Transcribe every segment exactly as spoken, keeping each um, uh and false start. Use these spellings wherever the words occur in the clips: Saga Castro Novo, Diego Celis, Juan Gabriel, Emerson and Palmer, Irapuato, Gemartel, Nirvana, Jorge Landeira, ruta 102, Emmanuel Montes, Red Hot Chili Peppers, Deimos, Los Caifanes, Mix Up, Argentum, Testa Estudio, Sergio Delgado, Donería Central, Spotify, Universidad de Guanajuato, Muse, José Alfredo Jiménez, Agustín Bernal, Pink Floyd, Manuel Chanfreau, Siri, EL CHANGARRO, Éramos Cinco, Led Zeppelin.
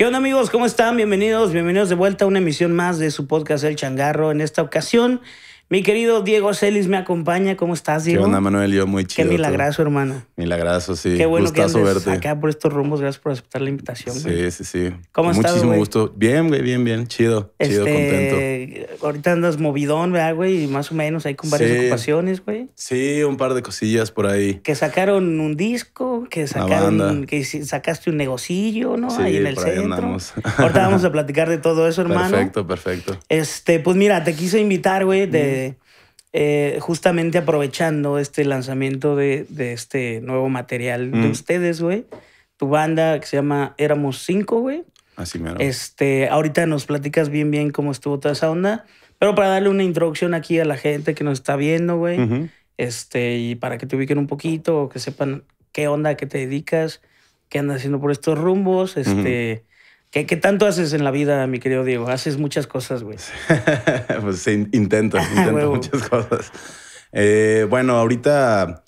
¿Qué onda, amigos? ¿Cómo están? Bienvenidos, bienvenidos de vuelta a una emisión más de su podcast El Changarro. En esta ocasión, mi querido Diego Celis me acompaña. ¿Cómo estás, Diego? ¿Qué onda, Manuel? Yo muy chido. Qué milagrazo, hermano. Milagrazo, sí. Qué bueno que andes verte acá por estos rumbos. Gracias por aceptar la invitación. Sí, güey. sí, sí. ¿Cómo estás, Muchísimo güey? gusto. Bien, güey, bien, bien. Chido, este, chido, contento. Ahorita andas movidón, ¿verdad, güey? Y más o menos ahí con varias sí. ocupaciones, güey. Sí, un par de cosillas por ahí. Que sacaron un disco, que sacaron, que sacaste un negocillo, ¿no? Sí, ahí en el por centro. Ahí andamos. Ahorita vamos a platicar de todo eso, hermano. Perfecto, perfecto. Este, pues mira, te quise invitar, güey, de, eh, justamente aprovechando este lanzamiento de, de este nuevo material mm. de ustedes, güey. Tu banda que se llama Éramos Cinco, güey. Así mero. Este, ahorita nos platicas bien, bien cómo estuvo toda esa onda. Pero para darle una introducción aquí a la gente que nos está viendo, güey. Uh-huh. Este, y para que te ubiquen un poquito, que sepan qué onda, a qué te dedicas, qué andas haciendo por estos rumbos, este... Uh-huh. ¿Qué, ¿Qué tanto haces en la vida, mi querido Diego? Haces muchas cosas, güey. Pues sí, intento, intento muchas cosas. Eh, bueno, ahorita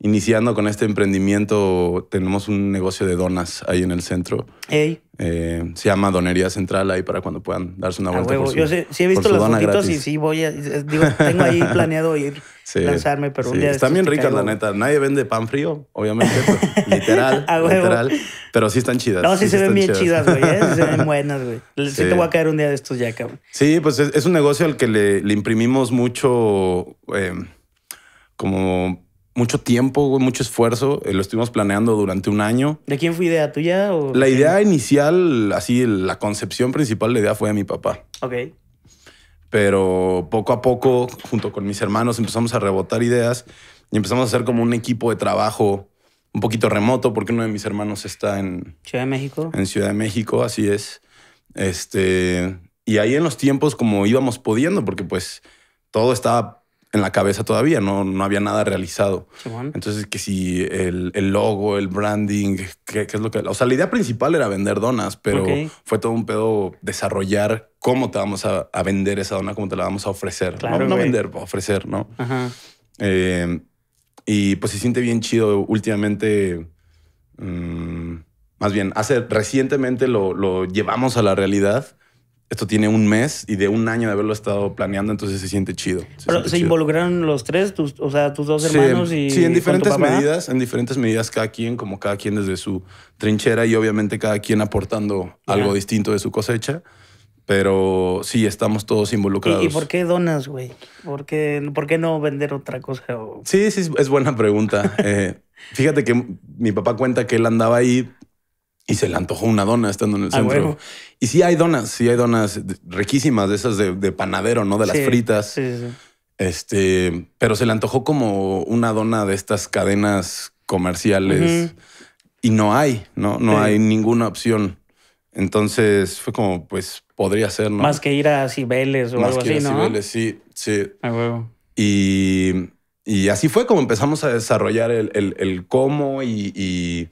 iniciando con este emprendimiento, tenemos un negocio de donas ahí en el centro. Ey. Eh, se llama Donería Central, ahí para cuando puedan darse una vuelta. Ah, por su, Yo sé, sí he visto las fotitos gratis. y sí voy a... Digo, tengo ahí planeado ir. Sí, lanzarme, pero sí. un día están bien ricas, la neta. Nadie vende pan frío, obviamente. literal, ah, literal. Pero sí están chidas. No, sí, sí se, se ven bien chidas, güey. ¿eh? Sí se ven buenas, güey. Sí. sí te voy a caer un día de estos ya, cabrón. Sí, pues es, es un negocio al que le, le imprimimos mucho... Eh, como... mucho tiempo, mucho esfuerzo. Lo estuvimos planeando durante un año. ¿De quién fue idea tuya? O la idea quién? inicial, así, la concepción principal de la idea fue de mi papá. Ok. Pero poco a poco, junto con mis hermanos, empezamos a rebotar ideas y empezamos a hacer como un equipo de trabajo un poquito remoto, porque uno de mis hermanos está en... Ciudad de México. En Ciudad de México, así es. Este, y ahí en los tiempos como íbamos pudiendo, porque pues todo estaba... en la cabeza todavía, no, no había nada realizado. Entonces, que si el, el logo, el branding, ¿qué, qué es lo que...? O sea, la idea principal era vender donas, pero okay. fue todo un pedo desarrollar cómo te vamos a, a vender esa dona, cómo te la vamos a ofrecer. Claro, no, no vender, ofrecer, ¿no? Ajá. Eh, y pues se siente bien chido últimamente... Um, más bien, hace recientemente lo, lo llevamos a la realidad. Esto tiene un mes y de un año de haberlo estado planeando, entonces se siente chido. Se Pero siente se chido. involucraron los tres, tus, o sea, tus dos hermanos sí, y Sí, en diferentes medidas, en diferentes medidas cada quien, como cada quien desde su trinchera y obviamente cada quien aportando yeah. algo distinto de su cosecha. Pero sí, estamos todos involucrados. ¿Y, y por qué donas, güey? ¿Por qué, ¿Por qué no vender otra cosa? O... Sí, sí, es buena pregunta. eh, fíjate que mi papá cuenta que él andaba ahí y se le antojó una dona estando en el centro. Ah, bueno. Y sí hay donas, sí hay donas riquísimas, de esas de, de panadero, ¿no? De las sí, fritas. Sí, sí. Este, pero se le antojó como una dona de estas cadenas comerciales. Uh-huh. Y no hay, no, no sí. hay ninguna opción. Entonces fue como, pues, podría ser, ¿no? Más que ir a Cibeles o Más algo que así, ir a ¿no? Cibeles, sí, sí. Ah, bueno. Y, y así fue como empezamos a desarrollar el, el, el cómo y... y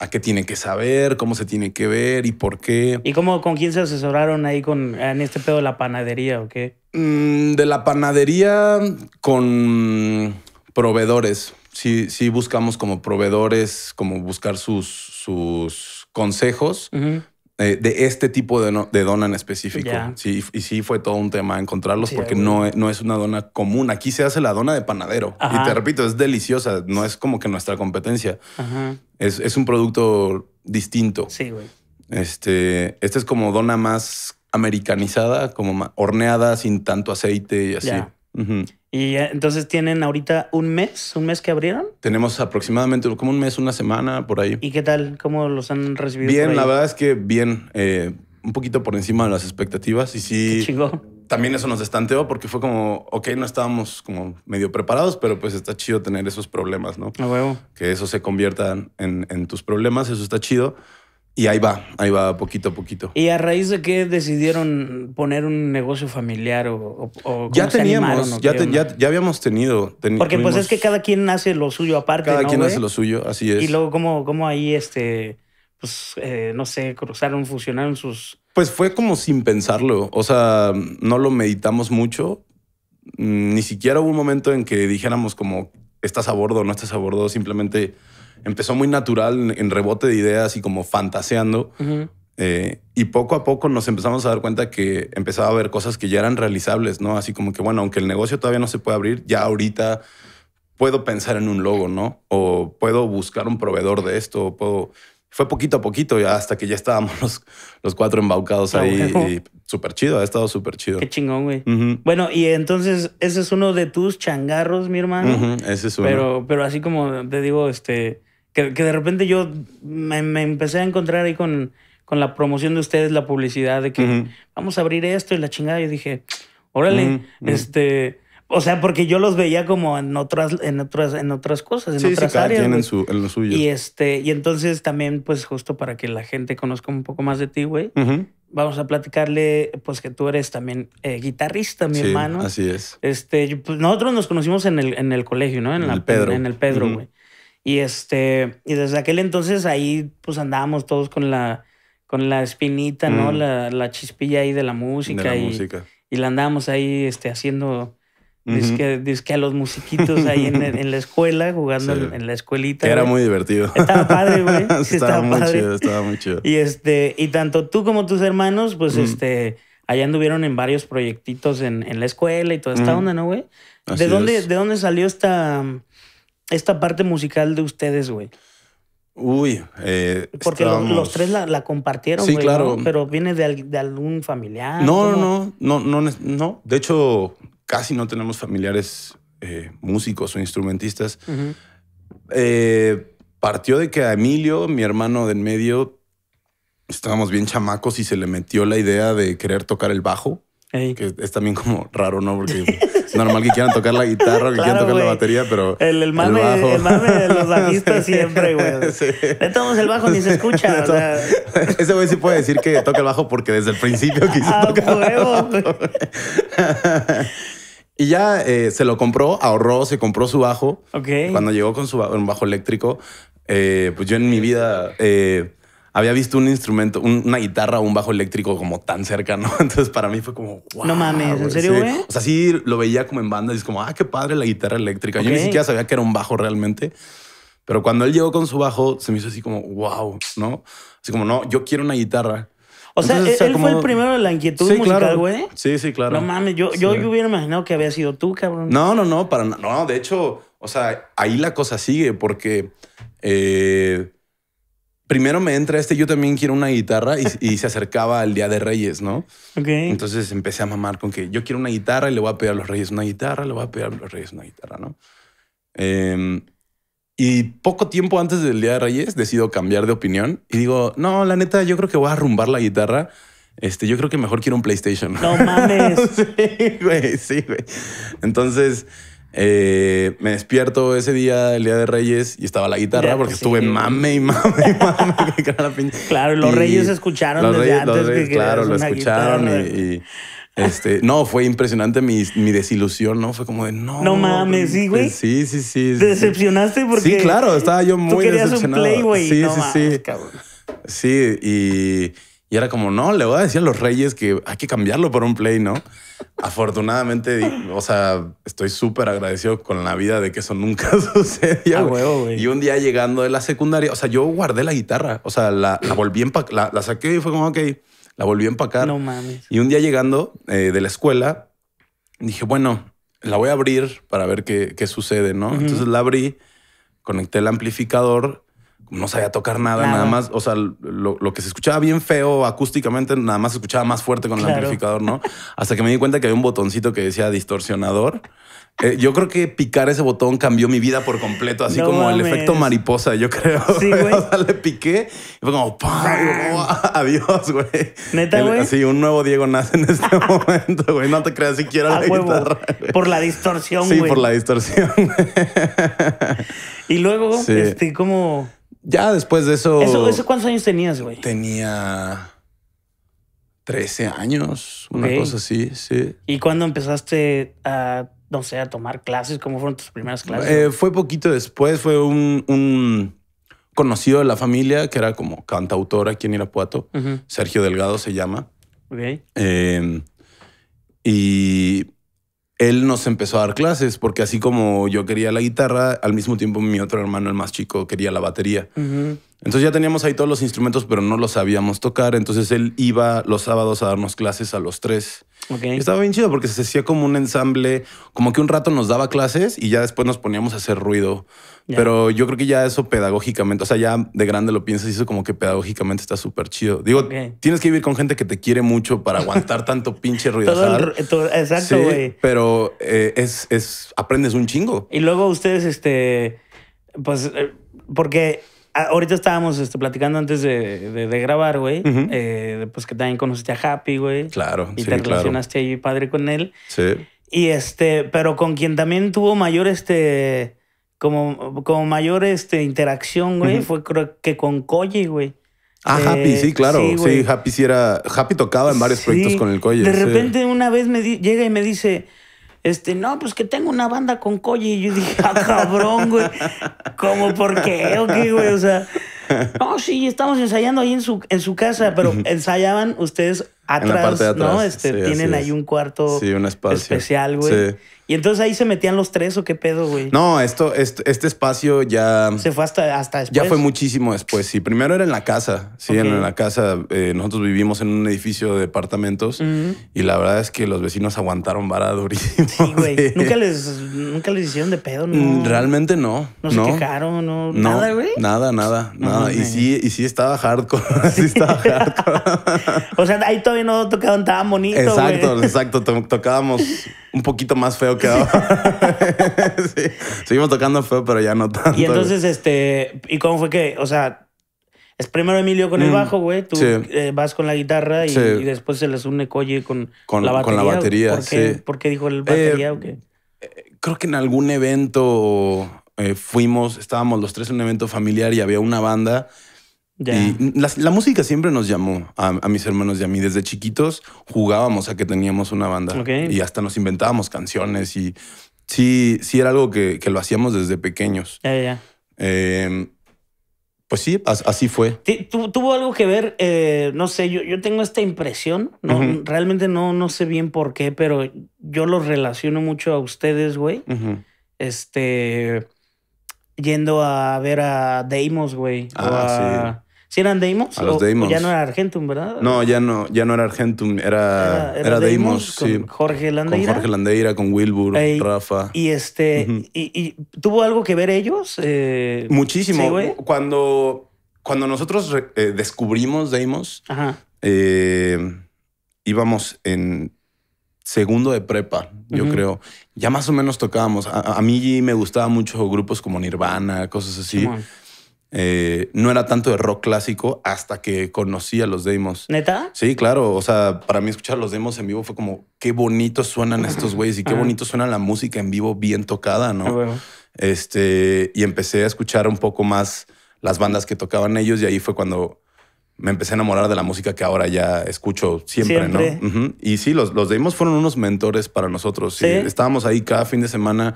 a qué tiene que saber, cómo se tiene que ver y por qué. ¿Y cómo, con quién se asesoraron ahí con, en este pedo de la panadería o qué? Mm, de la panadería con proveedores. Sí, sí buscamos como proveedores, como buscar sus, sus consejos uh-huh. eh, de este tipo de, no, de dona en específico. Yeah. Sí, y sí fue todo un tema encontrarlos sí, porque no, no es una dona común. Aquí se hace la dona de panadero. Ajá. Y te repito, es deliciosa. No es como que nuestra competencia. Ajá. Es, es un producto distinto. Sí, güey. Este, este es como dona más americanizada, como más horneada, sin tanto aceite y así. Ya. Uh-huh. Y entonces tienen ahorita un mes, un mes que abrieron. Tenemos aproximadamente como un mes, una semana por ahí. ¿Y qué tal? ¿Cómo los han recibido? Bien, la verdad es que bien. Eh, un poquito por encima de las expectativas. Y sí. Qué chingón. También eso nos destanteó porque fue como, ok, no estábamos como medio preparados, pero pues está chido tener esos problemas, ¿no? A huevo. Que eso se conviertan en, en tus problemas, eso está chido. Y ahí va, ahí va poquito a poquito. ¿Y a raíz de qué decidieron poner un negocio familiar o, o, o ya teníamos, animaron, ¿o ya, te, ya, ya habíamos tenido. Ten, porque tuvimos, pues es que cada quien hace lo suyo aparte, Cada ¿no, quien güey? hace lo suyo, así es. Y luego cómo, cómo ahí, este, pues, eh, no sé, cruzaron, fusionaron sus... Pues fue como sin pensarlo. O sea, no lo meditamos mucho. Ni siquiera hubo un momento en que dijéramos como estás a bordo o no estás a bordo. Simplemente empezó muy natural en rebote de ideas y como fantaseando. Uh-huh. Eh, y poco a poco nos empezamos a dar cuenta que empezaba a haber cosas que ya eran realizables, ¿no? Así como que, bueno, aunque el negocio todavía no se puede abrir, ya ahorita puedo pensar en un logo, ¿no? O puedo buscar un proveedor de esto, o puedo... Fue poquito a poquito, ya hasta que ya estábamos los, los cuatro embaucados oh, ahí. Bueno. Y súper chido, ha estado súper chido. Qué chingón, güey. Uh-huh. Bueno, y entonces, ese es uno de tus changarros, mi hermano. Uh-huh, ese es uno. Pero, pero así como te digo, este, que, que de repente yo me, me empecé a encontrar ahí con, con la promoción de ustedes, la publicidad de que uh-huh. vamos a abrir esto y la chingada. Yo dije, órale, uh-huh, este... O sea, porque yo los veía como en otras, en otras, en otras cosas, en sí, otras sí, cada áreas. Quien en, su, en lo suyo. Y este, y entonces también, pues, justo para que la gente conozca un poco más de ti, güey, uh-huh, vamos a platicarle, pues, que tú eres también eh, guitarrista, mi sí, hermano. Así es. Este, pues, nosotros nos conocimos en el, en el colegio, ¿no? En, en la, el Pedro. En, en el Pedro, güey. Uh-huh. Y este, y desde aquel entonces ahí, pues, andábamos todos con la, con la espinita, uh-huh, ¿no? La, la chispilla ahí de la música. De la y, música. Y la andábamos ahí, este, haciendo. Dice uh-huh, que a los musiquitos ahí en, en la escuela, jugando sí, en, en la escuelita. Era, güey, muy divertido. Estaba padre, güey. Sí, estaba, estaba muy padre. Chido, estaba muy chido. Y, este, y tanto tú como tus hermanos, pues, uh-huh, este, allá anduvieron en varios proyectitos en, en la escuela y toda esta uh-huh onda, ¿no, güey? ¿De dónde, ¿De dónde salió esta, esta parte musical de ustedes, güey? Uy, eh, porque estábamos... los, los tres la, la compartieron, sí, güey, claro, ¿no? Pero viene de, de algún familiar. No, no, no, no, no, no. De hecho... Casi no tenemos familiares eh, músicos o instrumentistas. Uh-huh. Eh, partió de que a Emilio, mi hermano del medio, estábamos bien chamacos y se le metió la idea de querer tocar el bajo. Ey. Que es también como raro, ¿no? Porque es normal que quieran tocar la guitarra, que claro, quieran tocar, wey, la batería, pero el, el, mame, el, bajo... el mame de los bajistas siempre, güey. Sí. Le tomamos el bajo, ni se escucha. O sea... Ese güey sí puede decir que toca el bajo porque desde el principio quiso ah, tocar huevo, el bajo, güey. Y ya eh, se lo compró, ahorró, se compró su bajo. Okay. Cuando llegó con su bajo, un bajo eléctrico, eh, pues yo en mi vida... Eh, había visto un instrumento, un, una guitarra o un bajo eléctrico como tan cerca, ¿no? Entonces para mí fue como, wow. No mames, ¿en serio, güey? Sí. O sea, sí lo veía como en bandas y es como, ah, qué padre la guitarra eléctrica. Okay. Yo ni siquiera sabía que era un bajo realmente. Pero cuando él llegó con su bajo, se me hizo así como, wow, ¿no? Así como, no, yo quiero una guitarra. O sea, Entonces, él, o sea, él como... fue el primero de la inquietud sí, musical, güey. Claro. Sí, sí, claro. No mames, yo, sí. yo, yo hubiera imaginado que había sido tú, cabrón. No, no, no, para nada. No, de hecho, o sea, ahí la cosa sigue porque... Eh, Primero me entra este, yo también quiero una guitarra y, y se acercaba el Día de Reyes, ¿no? Okay. Entonces empecé a mamar con que yo quiero una guitarra y le voy a pedir a los Reyes una guitarra, le voy a pedir a los Reyes una guitarra, ¿no? Eh, y poco tiempo antes del Día de Reyes decido cambiar de opinión y digo, no, la neta, yo creo que voy a arrumbar la guitarra. Este, yo creo que mejor quiero un PlayStation. No mames. Sí, güey, sí, güey. Entonces... Eh, me despierto ese día, el Día de Reyes, y estaba la guitarra ya, porque sí, estuve mame y mame y mame. Claro, los y Reyes escucharon los desde reyes, antes los reyes, que claro, lo escucharon guitarra, y, y este, no, fue impresionante mi, mi desilusión, ¿no? Fue como de no. No mames, sí, güey. Sí, sí, sí. ¿Te decepcionaste? Porque sí, claro, estaba yo muy tú querías decepcionado. Un play, güey. Sí, no sí, mames, sí. Cabrón. Sí, y. Y era como, no, le voy a decir a los Reyes que hay que cambiarlo por un Play, ¿no? Afortunadamente, o sea, estoy súper agradecido con la vida de que eso nunca sucedió. Ah, huevo, güey. Y un día llegando de la secundaria, o sea, yo guardé la guitarra. O sea, la, la volví a empacar, la, la saqué y fue como, ok, la volví a empacar. No mames. Y un día llegando eh, de la escuela, dije, bueno, la voy a abrir para ver qué, qué sucede, ¿no? Uh-huh. Entonces la abrí, conecté el amplificador. No sabía tocar nada, nada, nada más. O sea, lo, lo que se escuchaba bien feo acústicamente, nada más se escuchaba más fuerte con el claro. amplificador, ¿no? Hasta que me di cuenta que había un botoncito que decía distorsionador. Eh, yo creo que picar ese botón cambió mi vida por completo, así no como mames. El efecto mariposa, yo creo. Sí, güey. O sea, le piqué y fue como, ¡pum! ¡Pum! Adiós, güey. ¿Neta, güey? Así, un nuevo Diego nace en este momento, güey. No te creas, si quiero ah, la huevo. Guitarra. Güey. Por la distorsión, güey. Sí, wey. Por la distorsión. Y luego, sí. este, como... Ya después de eso... eso... ¿Eso cuántos años tenías, güey? Tenía trece años, una okay. cosa así, sí. ¿Y cuándo empezaste a, no sé, a tomar clases? ¿Cómo fueron tus primeras clases? Eh, fue poquito después, fue un, un conocido de la familia que era como cantautor aquí en Irapuato. Uh-huh. Sergio Delgado se llama. Ok. Eh, y él nos empezó a dar clases, porque así como yo quería la guitarra, al mismo tiempo mi otro hermano, el más chico, quería la batería. Uh-huh. Entonces ya teníamos ahí todos los instrumentos, pero no los sabíamos tocar. Entonces él iba los sábados a darnos clases a los tres. Okay. Estaba bien chido porque se hacía como un ensamble, como que un rato nos daba clases y ya después nos poníamos a hacer ruido. Yeah. Pero yo creo que ya eso pedagógicamente, o sea, ya de grande lo piensas y eso como que pedagógicamente está súper chido. Digo, okay, tienes que vivir con gente que te quiere mucho para aguantar tanto pinche ruido. Todo el, todo, exacto, güey. Sí, pero eh, es, es, aprendes un chingo. Y luego ustedes, este, pues, porque... Ahorita estábamos este, platicando antes de, de, de grabar, güey. Uh-huh. eh, pues que también conociste a Happy, güey. Claro, y sí, te relacionaste claro. ahí padre con él. Sí. Y este, pero con quien también tuvo mayor, este, como, como mayor este, interacción, güey, uh-huh, fue creo que con Colle, güey. Ah, eh, Happy, sí, claro. Sí, sí, Happy sí era... Happy tocaba en varios sí. proyectos con el Colle. De repente sí. una vez me di- llega y me dice... Este, no, pues que tengo una banda con Colle. Y yo dije, ah, cabrón, güey. ¿Cómo por qué? ¿O qué, güey? O sea, no, sí, estamos ensayando ahí en su, en su casa, pero ensayaban ustedes atrás, atrás. ¿no? Este, sí, tienen ahí un cuarto sí, un espacio especial, güey. Sí. Y entonces ahí se metían los tres, ¿o qué pedo, güey? No, esto, este, este espacio ya... Se fue hasta, hasta después. Ya fue muchísimo después, sí. Primero era en la casa, sí, okay. en la casa. Eh, nosotros vivimos en un edificio de departamentos uh-huh. y la verdad es que los vecinos aguantaron vara durísimo. Sí, güey. De... ¿Nunca, les, ¿Nunca les hicieron de pedo? No. Realmente no. No se no. quejaron, no. no. Nada, güey. Nada, nada, uh-huh, nada. Y sí, y sí estaba hardcore. Sí, sí estaba hardcore. O sea, ahí todavía no tocaban tan bonito, güey. Exacto, wey. exacto. Tocábamos... un poquito más feo que ahora. Sí. Seguimos tocando feo, pero ya no tanto. Y entonces, este... ¿Y cómo fue que...? O sea, es primero Emilio con mm. el bajo, güey. Tú sí. eh, vas con la guitarra y, sí. y después se les une Colle con, con la batería. Con la batería, ¿Por qué, sí. ¿Por qué dijo el batería eh, o qué? Creo que en algún evento eh, fuimos... Estábamos los tres en un evento familiar y había una banda... Yeah. Y la, la música siempre nos llamó a, a mis hermanos y a mí. Desde chiquitos jugábamos a que teníamos una banda. Okay. Y hasta nos inventábamos canciones. Y sí, sí era algo que, que lo hacíamos desde pequeños. Yeah, yeah. Eh, pues sí, así fue. ¿Tu, tuvo algo que ver, eh, no sé, yo, yo tengo esta impresión. No, uh-huh. Realmente no, no sé bien por qué, pero yo los relaciono mucho a ustedes, güey. Uh-huh. Este... Yendo a ver a Deimos, güey. Ah, a... sí. ¿Sí eran Deimos? A los Deimos. Ya no era Argentum, ¿verdad? No, ya no, ya no era Argentum. Era, era, era, era Deimos, Deimos con sí. Jorge Landeira. Con Jorge Landeira, con Wilbur, Ey, Rafa. Y este, uh-huh. y, y ¿tuvo algo que ver ellos? Eh, Muchísimo. ¿Sí, cuando, cuando nosotros eh, descubrimos Deimos, Ajá. Eh, íbamos en segundo de prepa, yo uh-huh. creo. Ya más o menos tocábamos. A, a mí me gustaban mucho grupos como Nirvana, cosas así. Eh, no era tanto de rock clásico hasta que conocí a los Deimos. ¿Neta? Sí, claro. O sea, para mí escuchar a los Deimos en vivo fue como qué bonitos suenan estos güeyes y qué bonito suena la música en vivo bien tocada, ¿no? Ah, bueno. Este, y empecé a escuchar un poco más las bandas que tocaban ellos y ahí fue cuando me empecé a enamorar de la música que ahora ya escucho siempre, siempre. ¿no? Uh-huh. Y sí, los, los Deimos fueron unos mentores para nosotros. ¿Sí? Sí, estábamos ahí cada fin de semana,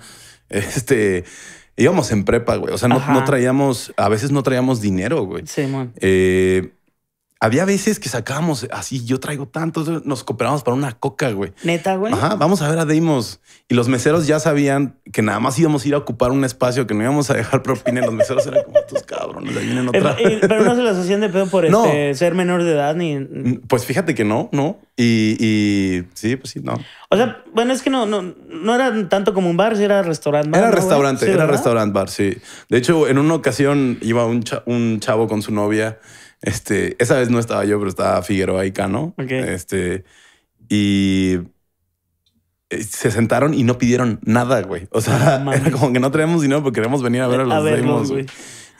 este... Íbamos en prepa, güey. O sea, no, no traíamos... A veces no traíamos dinero, güey. Sí, man. Eh, había veces que sacábamos así, yo traigo tantos, nos cooperábamos para una coca, güey. ¿Neta, güey? Ajá, vamos a ver a Deimos. Y los meseros ya sabían que nada más íbamos a ir a ocupar un espacio, que no íbamos a dejar propina. Los meseros eran como estos cabrones, ahí vienen otra vez. Pero no se las hacían de pedo por no. este, ser menor de edad ni... Pues fíjate que no, no. Y, y sí, pues sí, no. O sea, bueno, es que no, no, no era tanto como un bar, si era restaurant bar. Era ¿no, restaurante, sí, era restaurant bar, sí. De hecho, en una ocasión iba un, cha, un chavo con su novia. Este, esa vez no estaba yo, pero estaba Figueroa y Cano. Okay. Este, y se sentaron y no pidieron nada, güey. O sea, oh, era como que no traemos dinero porque queremos venir a ver a los Deimos, güey.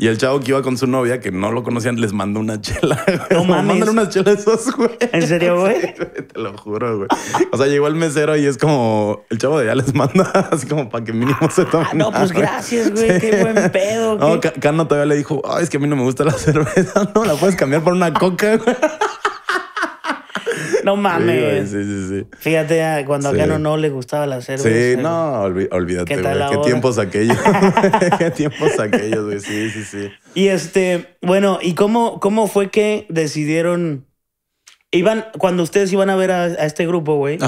Y el chavo que iba con su novia, que no lo conocían, les mandó una chela. No mames. Mandan unas chelas esos, güey. ¿En serio, güey? Sí, te lo juro, güey. O sea, llegó el mesero y es como... El chavo de allá les manda así como para que mínimo se tomen. Ah, no, nada, pues güey. Gracias, güey. Sí. Qué buen pedo. No, ¿qué? Cano todavía le dijo, ay, es que a mí no me gusta la cerveza. No, la puedes cambiar por una coca, güey. No mames. Sí, sí, sí. Fíjate, cuando sí. a Cano no le gustaba la cerveza. Sí, no, olví, olvídate, güey. ¿Qué, ¿Qué tiempos aquellos? ¿Qué tiempos aquellos, güey? Sí, sí, sí. Y este, bueno, ¿y cómo, cómo fue que decidieron? Iban, cuando ustedes iban a ver a, a este grupo, güey,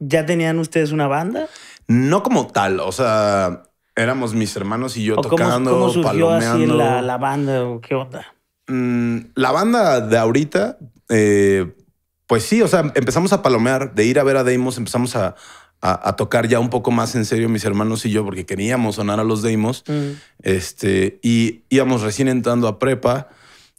¿ya tenían ustedes una banda? No como tal, o sea, éramos mis hermanos y yo tocando, ¿cómo, cómo surgió palomeando. Así la, la banda o qué onda? Mm, la banda de ahorita, eh, pues sí, o sea, empezamos a palomear, de ir a ver a Deimos, empezamos a, a, a tocar ya un poco más en serio mis hermanos y yo, porque queríamos sonar a los Deimos. Mm. Este, y íbamos recién entrando a prepa,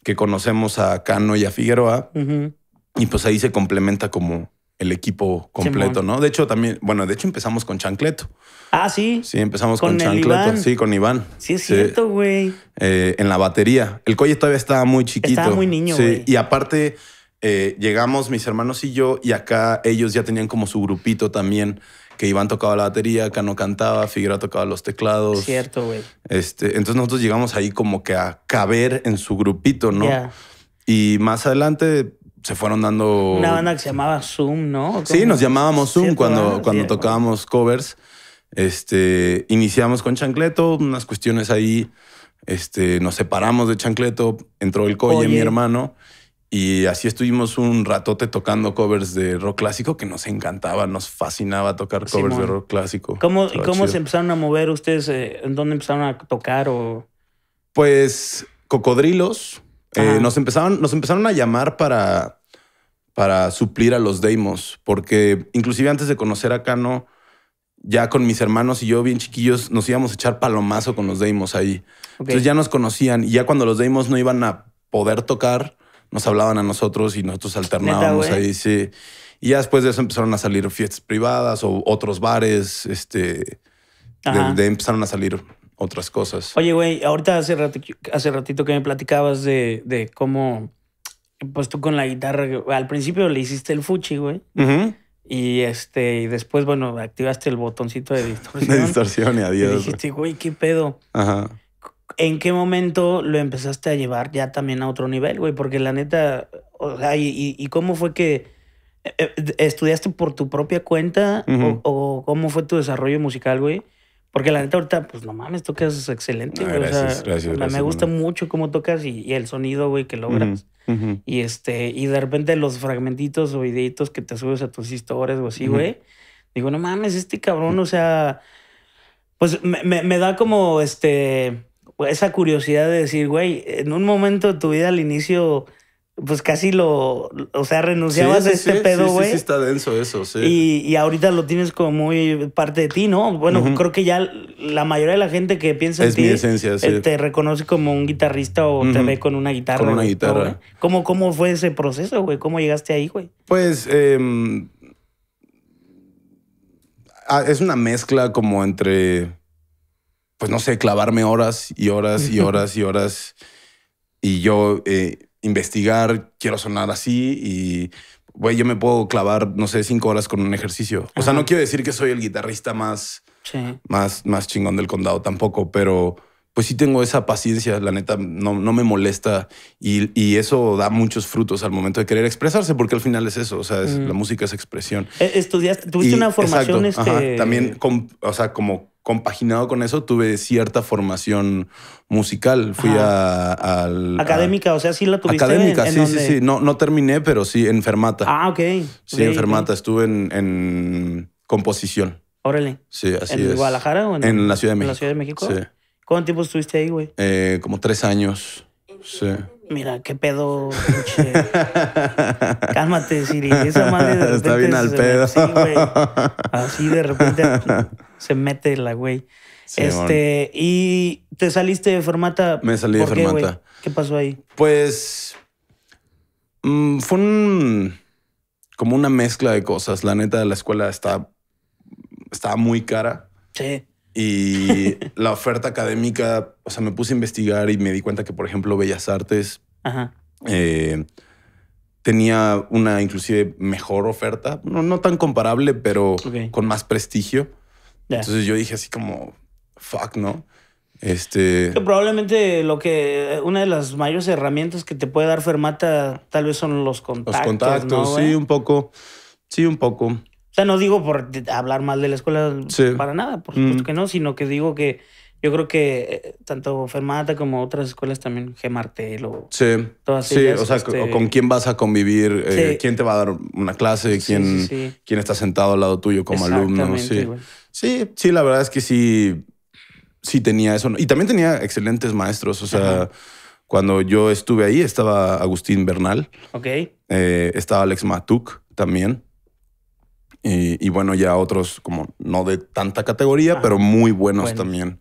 que conocemos a Cano y a Figueroa, uh-huh. y pues ahí se complementa como el equipo completo, Simón. ¿No? De hecho, también, bueno, de hecho empezamos con Chancleto. Ah, sí. Sí, empezamos con, con Chancleto. Iván. Sí, con Iván. Sí, es sí. cierto, güey. Eh, en la batería. El Colle todavía estaba muy chiquito. Estaba muy niño, güey. Sí. Y aparte, eh, llegamos mis hermanos y yo, y acá ellos ya tenían como su grupito también, que Iván tocaba la batería, Cano cantaba, Figueroa tocaba los teclados. Cierto, güey. Este, entonces nosotros llegamos ahí como que a caber en su grupito, ¿no? Yeah. Y más adelante se fueron dando... Una banda que se llamaba Zoom, ¿no? Sí, nos llamábamos Zoom cuando, cuando sí, tocábamos covers. Este, iniciamos con Chancleto, unas cuestiones ahí. Este, nos separamos de Chancleto, entró el Colle, Oye. mi hermano, y así estuvimos un ratote tocando covers de rock clásico que nos encantaba, nos fascinaba tocar covers Simón. de rock clásico. ¿Cómo, ¿y cómo se empezaron a mover ustedes? Eh, ¿En dónde empezaron a tocar? O... Pues Cocodrilos. Eh, nos, empezaron, nos empezaron a llamar para... para suplir a los Deimos, porque inclusive antes de conocer a Cano, ya con mis hermanos y yo bien chiquillos, nos íbamos a echar palomazo con los Deimos ahí. Okay. Entonces ya nos conocían y ya cuando los Deimos no iban a poder tocar, nos hablaban a nosotros y nosotros alternábamos ahí, sí. Y ya después de eso empezaron a salir fiestas privadas o otros bares, este, de, de empezaron a salir otras cosas. Oye, güey, ahorita hace ratito, hace ratito que me platicabas de, de cómo... Pues tú con la guitarra, al principio le hiciste el fuchi, güey. Uh-huh. Y este, y después, bueno, activaste el botoncito de distorsión. De distorsión y adiós. Y dijiste, güey, qué pedo. Ajá. ¿En qué momento lo empezaste a llevar ya también a otro nivel, güey? Porque la neta, o sea, y, y cómo fue que estudiaste por tu propia cuenta, uh-huh. o, o cómo fue tu desarrollo musical, güey. Porque la neta ahorita, pues no mames, tocas excelente. No, gracias, o sea, gracias, gracias. Me gusta bueno. mucho cómo tocas y, y el sonido, güey, que logras. Uh-huh, uh-huh. Y este, y de repente los fragmentitos o videitos que te subes a tus historias o así, uh-huh. güey. Digo, no mames, este cabrón, o sea, pues me, me, me da como este esa curiosidad de decir, güey, en un momento de tu vida al inicio, pues casi lo, o sea, renunciabas sí, sí, a este sí, pedo, güey. Sí, sí, sí, está denso eso, sí. Y, y ahorita lo tienes como muy parte de ti, ¿no? Bueno, uh-huh. creo que ya la mayoría de la gente que piensa en ti... Es mi esencia, sí. Te reconoce como un guitarrista o uh-huh. te ve con una guitarra. Con una guitarra. ¿No? ¿Cómo, ¿Cómo fue ese proceso, güey? ¿Cómo llegaste ahí, güey? Pues... Eh, es una mezcla como entre... Pues no sé, clavarme horas y horas y horas y horas. Y yo... Eh, investigar, quiero sonar así y, güey, yo me puedo clavar, no sé, cinco horas con un ejercicio. Ajá. O sea, no quiero decir que soy el guitarrista más, sí. más, más chingón del condado tampoco, pero pues sí tengo esa paciencia, la neta, no, no me molesta y, y eso da muchos frutos al momento de querer expresarse, porque al final es eso, o sea, es, mm. la música es expresión. ¿Estudiaste? ¿Tuviste y, una formación? Exacto, este... ajá, también, com, o sea, como... Compaginado con eso, tuve cierta formación musical. Fui a, al... Académica, a, o sea, sí la tuviste. Académica, en, sí, en sí, sí. No, no terminé, pero sí, en Fermata. Ah, ok. Sí, okay, en Fermata. Okay. Estuve en, en composición. Órale. Sí, así ¿En es. ¿En Guadalajara o en...? En la Ciudad de México. ¿En la Ciudad de México? Sí. ¿Cuánto tiempo estuviste ahí, güey? Eh, como tres años. Sí. Mira, qué pedo. Cálmate, Siri. Esa madre de repente... Está bien al pedo. Se... Sí, güey. Así de repente se mete la güey. Sí, este, bueno. ¿Y te saliste de Fermata? Me salí de Fermata. Güey? ¿Qué pasó ahí? Pues mmm, fue un, como una mezcla de cosas. La neta, la escuela está, estaba muy cara. Sí. Y la oferta académica, o sea, me puse a investigar y me di cuenta que, por ejemplo, Bellas Artes Ajá. Eh, tenía una inclusive mejor oferta, no, no tan comparable, pero okay. con más prestigio. Yeah. Entonces yo dije así como, fuck, ¿no? Este... Que probablemente lo que una de las mayores herramientas que te puede dar Fermata tal vez son los contactos. Los contactos, ¿no, sí, un poco. Sí, un poco. O sea, no digo por hablar mal de la escuela sí. para nada, por supuesto mm. que no, sino que digo que yo creo que tanto Fermata como otras escuelas también, Gemartel o sí, todas ellas, sí, o sea, este... con quién vas a convivir, sí. eh, quién te va a dar una clase, quién, sí, sí, sí. quién está sentado al lado tuyo como alumno. Sí. sí, sí, la verdad es que sí, sí tenía eso. Y también tenía excelentes maestros, o sea... Ajá. Cuando yo estuve ahí estaba Agustín Bernal. Ok. Eh, estaba Alex Matuk también. Y, y bueno, ya otros como no de tanta categoría, ah, pero muy buenos bueno. también.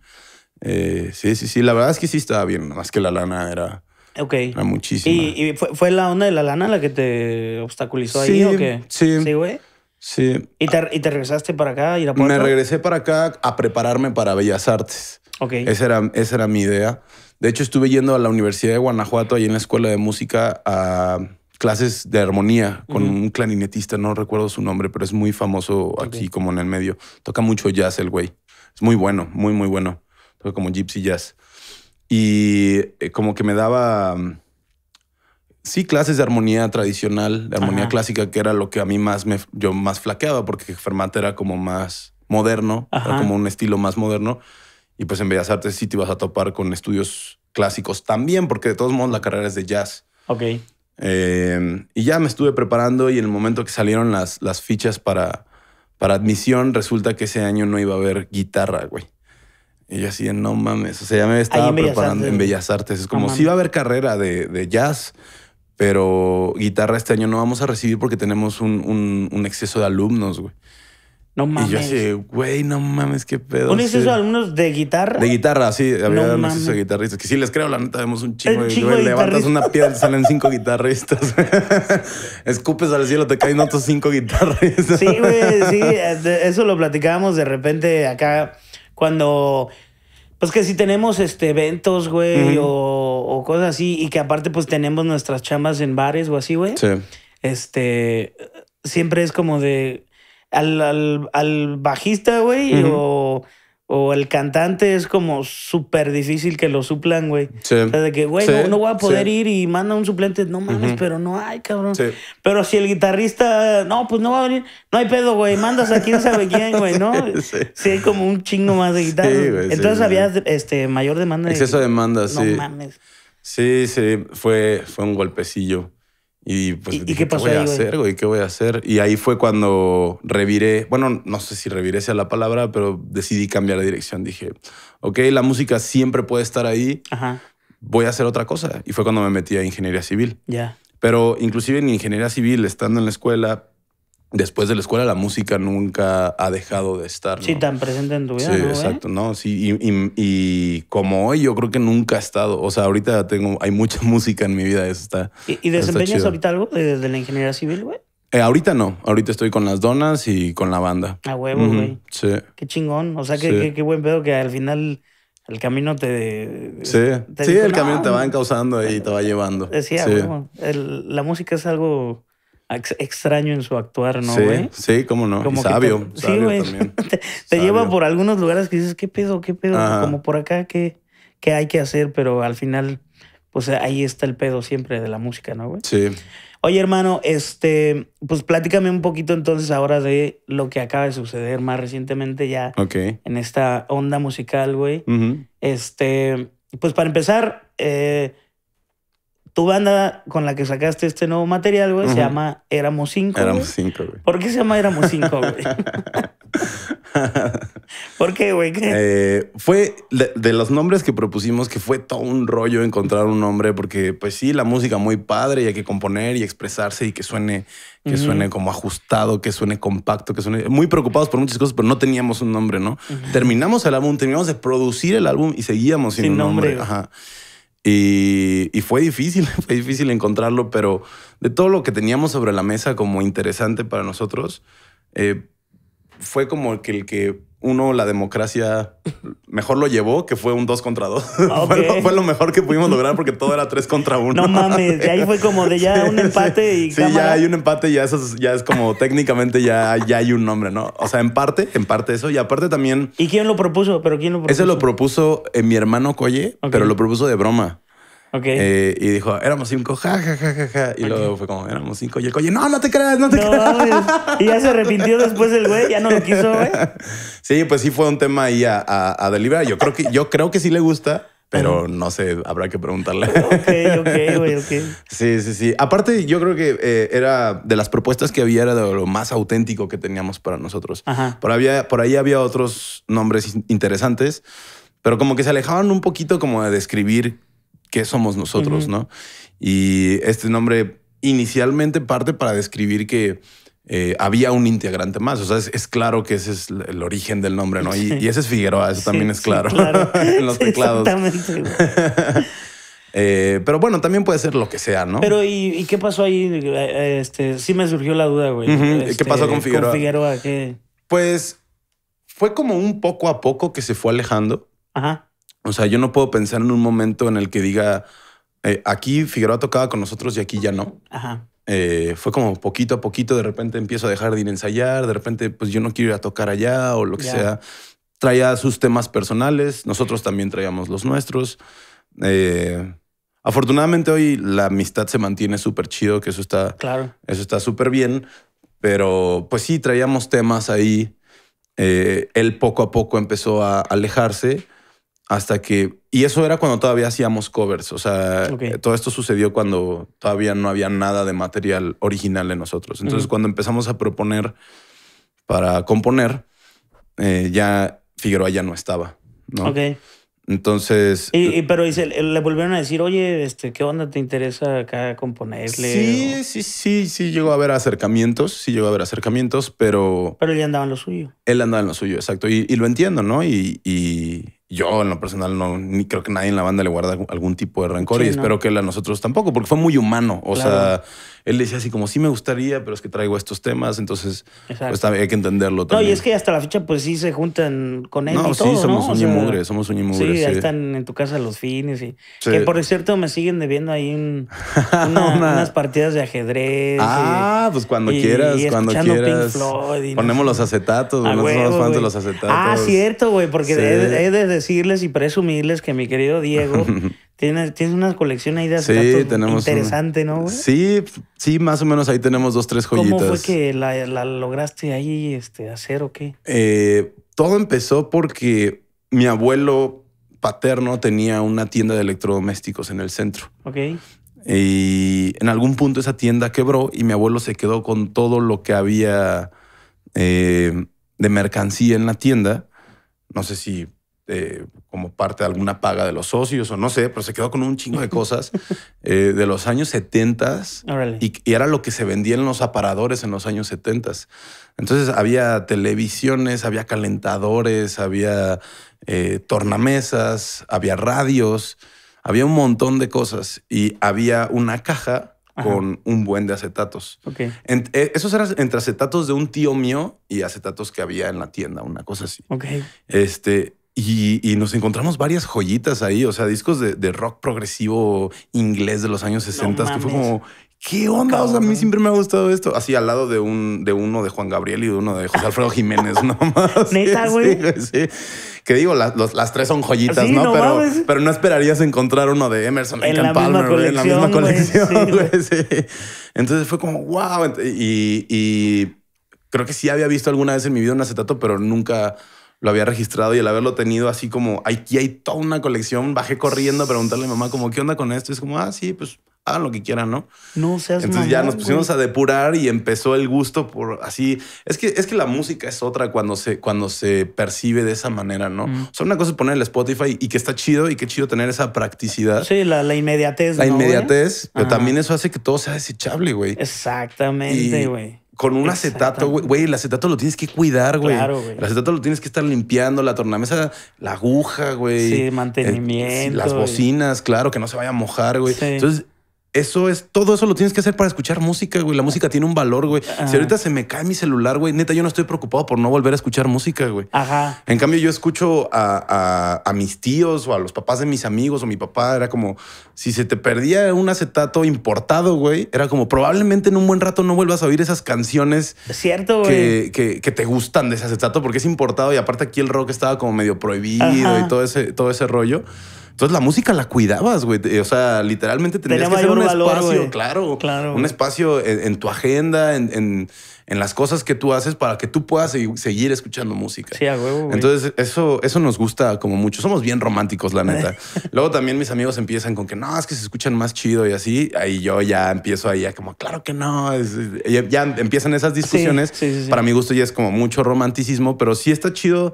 Eh, sí, sí, sí. La verdad es que sí estaba bien. Más que la lana era, okay. era muchísima. ¿Y, y fue, fue la onda de la lana la que te obstaculizó sí, ahí o qué? Sí, sí, güey. Sí. ¿Y te, ¿Y te regresaste para acá? ¿Irapuato? Me regresé para acá a prepararme para Bellas Artes. Ok. Esa era, esa era mi idea. De hecho, estuve yendo a la Universidad de Guanajuato, ahí en la Escuela de Música, a clases de armonía con uh-huh. un clarinetista. No recuerdo su nombre, pero es muy famoso okay. aquí, como en el medio. Toca mucho jazz el güey. Es muy bueno, muy, muy bueno. Toca como gypsy jazz. Y eh, como que me daba... Sí, clases de armonía tradicional, de armonía Ajá. clásica, que era lo que a mí más me... Yo más flaqueaba, porque Fermata era como más moderno. Ajá. Era como un estilo más moderno. Y pues en Bellas Artes sí te ibas a topar con estudios clásicos también, porque de todos modos la carrera es de jazz. Ok. Eh, y ya me estuve preparando y en el momento que salieron las, las fichas para, para admisión, resulta que ese año no iba a haber guitarra, güey. Y yo así de, no mames. O sea, ya me estaba en preparando Bellas en Bellas Artes. Es como, no, sí va a haber carrera de, de jazz, pero guitarra este año no vamos a recibir porque tenemos un, un, un exceso de alumnos, güey. No mames. Y yo así, güey, no mames, qué pedo. ¿Un exceso de alumnos de guitarra? De guitarra, sí. Había un exceso de guitarristas. Que sí les creo, la neta, vemos un chingo. El chingo de levantas una piedra y salen cinco guitarristas. Escupes al cielo, te caen otros cinco guitarristas. Sí, güey, sí. Eso lo platicábamos de repente acá cuando... Pues que si tenemos este, eventos, güey, uh-huh. o, o cosas así. Y que aparte pues tenemos nuestras chambas en bares o así, güey. Sí. Este... Siempre es como de... Al, al, al bajista, güey, uh-huh. o, o el cantante es como súper difícil que lo suplan, güey. Sí. O sea, de que, güey, sí. no, no voy a poder sí. ir y manda un suplente. No mames, uh-huh. pero no hay, cabrón. Sí. Pero si el guitarrista, no, pues no va a venir. No hay pedo, güey. Mandas a quién sabe quién, güey, ¿no? Sí, sí, hay como un chingo más de guitarra. Sí, güey, entonces sí, había sí. este, mayor demanda. Exceso de demanda, no, sí. No mames. Sí, sí, fue, fue un golpecillo. Y pues ¿Y, dije, ¿y qué, pasó ¿qué voy ahí, a hacer, güey? ¿Qué voy a hacer? Y ahí fue cuando reviré. Bueno, no sé si reviré sea la palabra, pero decidí cambiar de dirección. Dije, ok, la música siempre puede estar ahí. Ajá. Voy a hacer otra cosa. Y fue cuando me metí a ingeniería civil. Ya. Yeah. Pero inclusive en ingeniería civil, estando en la escuela, después de la escuela, la música nunca ha dejado de estar. Sí, ¿no? Tan presente en tu vida. Sí, ¿no, exacto. No, sí, y, y, y como hoy, yo creo que nunca ha estado. O sea, ahorita tengo, hay mucha música en mi vida. Eso está. ¿Y, y desempeñas ahorita algo desde de la ingeniería civil, güey? Eh, ahorita no. Ahorita estoy con las donas y con la banda. A huevo, güey. Uh-huh. Sí. Qué chingón. O sea, qué, sí. qué, qué buen pedo que al final el camino te... Sí, te sí dijo, el no, camino te va encauzando y te va llevando. Decía, sí. Bueno, el, la música es algo... extraño en su actuar, ¿no, güey? Sí, sí, cómo no. Como sabio, te, sabio, sí, también. Te, te sabio. Lleva por algunos lugares que dices, ¿qué pedo, qué pedo? Ajá. Como por acá, ¿qué, ¿qué hay que hacer? Pero al final, pues ahí está el pedo siempre de la música, ¿no, güey? Sí. Oye, hermano, este, pues platícame un poquito entonces ahora de lo que acaba de suceder más recientemente ya okay. en esta onda musical, güey. Uh-huh. Este, pues para empezar... Eh, Tu banda con la que sacaste este nuevo material, güey, uh-huh. se llama Éramos Cinco. Éramos Cinco, güey. ¿Por qué se llama Éramos Cinco, güey? ¿Por qué, güey? ¿Qué? Eh, fue de, de los nombres que propusimos que fue todo un rollo encontrar un nombre porque, pues sí, la música muy padre y hay que componer y expresarse y que suene, que uh-huh. suene como ajustado, que suene compacto, que suene... Muy preocupados por muchas cosas, pero no teníamos un nombre, ¿no? Uh-huh. Terminamos el álbum, terminamos de producir el álbum y seguíamos sin, sin un nombre. nombre. Ajá. Y, y fue difícil, fue difícil encontrarlo, pero de todo lo que teníamos sobre la mesa como interesante para nosotros, eh, fue como que el que uno, la democracia, mejor lo llevó, que fue un dos contra dos. Okay. fue, lo, fue lo mejor que pudimos lograr porque todo era tres contra uno. No mames, de ahí fue como de ya sí, un empate sí, y Sí, cámara. Ya hay un empate y ya, eso es, ya es como técnicamente ya, ya hay un nombre, ¿no? O sea, en parte, en parte eso. Y aparte también... ¿Y quién lo propuso? ¿Pero quién lo propuso? Ese lo propuso eh, mi hermano Coye, okay. pero lo propuso de broma. Okay. Eh, y dijo, éramos cinco, ja, ja, ja, ja, ja. Y okay. luego fue como, éramos cinco. Y el coño, no, no te creas, no te no, creas. Y ya se arrepintió después el güey, ya no lo quiso, güey. Sí, pues sí fue un tema ahí a, a, a deliberar. Yo creo, que, yo creo que sí le gusta, pero uh-huh. no sé, habrá que preguntarle. Ok, ok, güey, ok. Sí, sí, sí. Aparte, yo creo que eh, era de las propuestas que había, era de lo más auténtico que teníamos para nosotros. Ajá. Por, había, por ahí había otros nombres interesantes, pero como que se alejaban un poquito como de describir qué somos nosotros, uh-huh. ¿no? Y este nombre inicialmente parte para describir que eh, había un integrante más. O sea, es, es claro que ese es el origen del nombre, ¿no? Sí. Y, y ese es Figueroa, eso sí, también es claro. Sí, claro. En los sí, teclados. Exactamente. eh, pero bueno, también puede ser lo que sea, ¿no? Pero, ¿y, y qué pasó ahí? Este, sí me surgió la duda, güey. Uh-huh. Este, ¿Qué pasó con Figueroa? Con Figueroa ¿qué? Pues fue como un poco a poco que se fue alejando. Ajá. O sea, yo no puedo pensar en un momento en el que diga eh, aquí Figueroa tocaba con nosotros y aquí ya no. Ajá. Eh, fue como poquito a poquito, de repente empiezo a dejar de ir a ensayar, de repente pues yo no quiero ir a tocar allá o lo que yeah. sea. Traía sus temas personales, nosotros también traíamos los nuestros. Eh, afortunadamente hoy la amistad se mantiene súper chido, que eso está claro. Eso está súper bien, pero pues sí, traíamos temas ahí. Eh, él poco a poco empezó a alejarse. Hasta que... Y eso era cuando todavía hacíamos covers. O sea, okay. todo esto sucedió cuando todavía no había nada de material original de nosotros. Entonces, uh-huh. cuando empezamos a proponer para componer, eh, ya Figueroa ya no estaba, ¿no? Ok. Entonces... Y, y, pero y se, le volvieron a decir, oye, este, ¿qué onda? ¿Te interesa acá componerle? Sí, o... sí, sí. Sí llegó a haber acercamientos. Sí llegó a haber acercamientos, pero... Pero él andaba en lo suyo. Él andaba en lo suyo, exacto. Y, y lo entiendo, ¿no? Y... y... Yo, en lo personal, no ni creo que nadie en la banda le guarda algún tipo de rencor sí, y espero no. que él a nosotros tampoco, porque fue muy humano. O claro. sea, él decía así como, sí me gustaría, pero es que traigo estos temas, entonces pues, hay que entenderlo también. No, y es que hasta la fecha pues sí se juntan con él no, y sí, todo, somos ¿no? Somos uña y mugre, somos uña y mugre. Sí, sí, ahí están en tu casa los fines. Y, sí. Que, por cierto, me siguen debiendo ahí un, una, una... unas partidas de ajedrez. Ah, y, pues cuando y, quieras, y cuando quieras. Pink Floyd y ponemos no sé. los acetatos, ah, nosotros somos fans wey. de los acetatos. Ah, cierto, güey, porque sí. he, he de decirles y presumirles que mi querido Diego... Tienes, tienes una colección ahí de acetatos sí, interesante, una... ¿no, güey? Sí, sí, más o menos ahí tenemos dos, tres joyitas. ¿Cómo fue que la, la lograste ahí este, hacer o qué? Eh, todo empezó porque mi abuelo paterno tenía una tienda de electrodomésticos en el centro. Ok. Y en algún punto esa tienda quebró y mi abuelo se quedó con todo lo que había eh, de mercancía en la tienda. No sé si... Eh, como parte de alguna paga de los socios o no sé, pero se quedó con un chingo de cosas eh, de los años setentas y, y era lo que se vendía en los aparadores en los años setentas. Entonces había televisiones, había calentadores, había eh, tornamesas, había radios, había un montón de cosas y había una caja Ajá. con un buen de acetatos. Okay. En, esos eran entre acetatos de un tío mío y acetatos que había en la tienda, una cosa así. Okay. Este... Y, y nos encontramos varias joyitas ahí, o sea, discos de, de rock progresivo inglés de los años sesenta, no que fue como, ¿qué onda? O sea, a mí siempre me ha gustado esto. Así al lado de, un, de uno de Juan Gabriel y de uno de José Alfredo Jiménez, no más. Neta, güey. Sí, sí. Que digo, las, los, las tres son joyitas, sí, ¿no? no pero, pero no esperarías encontrar uno de Emerson and Palmer, güey, en la misma colección, güey. Sí, sí. Entonces fue como, wow. Y, y creo que sí había visto alguna vez en mi vida un acetato, pero nunca... lo había registrado y al haberlo tenido así como aquí hay toda una colección, bajé corriendo a preguntarle a mi mamá como ¿qué onda con esto? Y es como, ah, sí, pues hagan lo que quieran, ¿no? No seas Entonces mamá, ya nos pusimos güey. a depurar y empezó el gusto por así. Es que, es que la música es otra cuando se, cuando se percibe de esa manera, ¿no? Mm. O sea, una cosa es poner el Spotify y que está chido y qué chido tener esa practicidad. Sí, la, la inmediatez. La ¿no, inmediatez, güey? pero Ajá. también eso hace que todo sea desechable, güey. Exactamente, y... güey. Con un acetato, güey, el acetato lo tienes que cuidar, güey. Claro, güey. El acetato lo tienes que estar limpiando, la tornamesa, la aguja, güey. Sí, mantenimiento. Eh, las bocinas, güey. Claro, que no se vaya a mojar, güey. Sí. Entonces, eso es, todo eso lo tienes que hacer para escuchar música, güey. La música tiene un valor, güey. Ajá. Si ahorita se me cae mi celular, güey, neta, yo no estoy preocupado por no volver a escuchar música, güey. Ajá. En cambio, yo escucho a, a, a mis tíos o a los papás de mis amigos o mi papá. Era como, si se te perdía un acetato importado, güey, era como probablemente en un buen rato no vuelvas a oír esas canciones Cierto, que, que, que te gustan de ese acetato porque es importado y aparte aquí el rock estaba como medio prohibido Ajá. y todo ese, todo ese rollo. Entonces la música la cuidabas, güey. O sea, literalmente tenías que hacer un valor, espacio, wey. claro, claro un wey. espacio en, en tu agenda, en, en, en las cosas que tú haces para que tú puedas seguir escuchando música. Sí, a huevo, güey. Entonces eso, eso nos gusta como mucho. Somos bien románticos, la neta. Luego también mis amigos empiezan con que no, es que se escuchan más chido y así. Ahí yo ya empiezo ahí a como, claro que no. Es, ya, ya empiezan esas discusiones. Sí, sí, sí, sí. Para mi gusto ya es como mucho romanticismo, pero sí está chido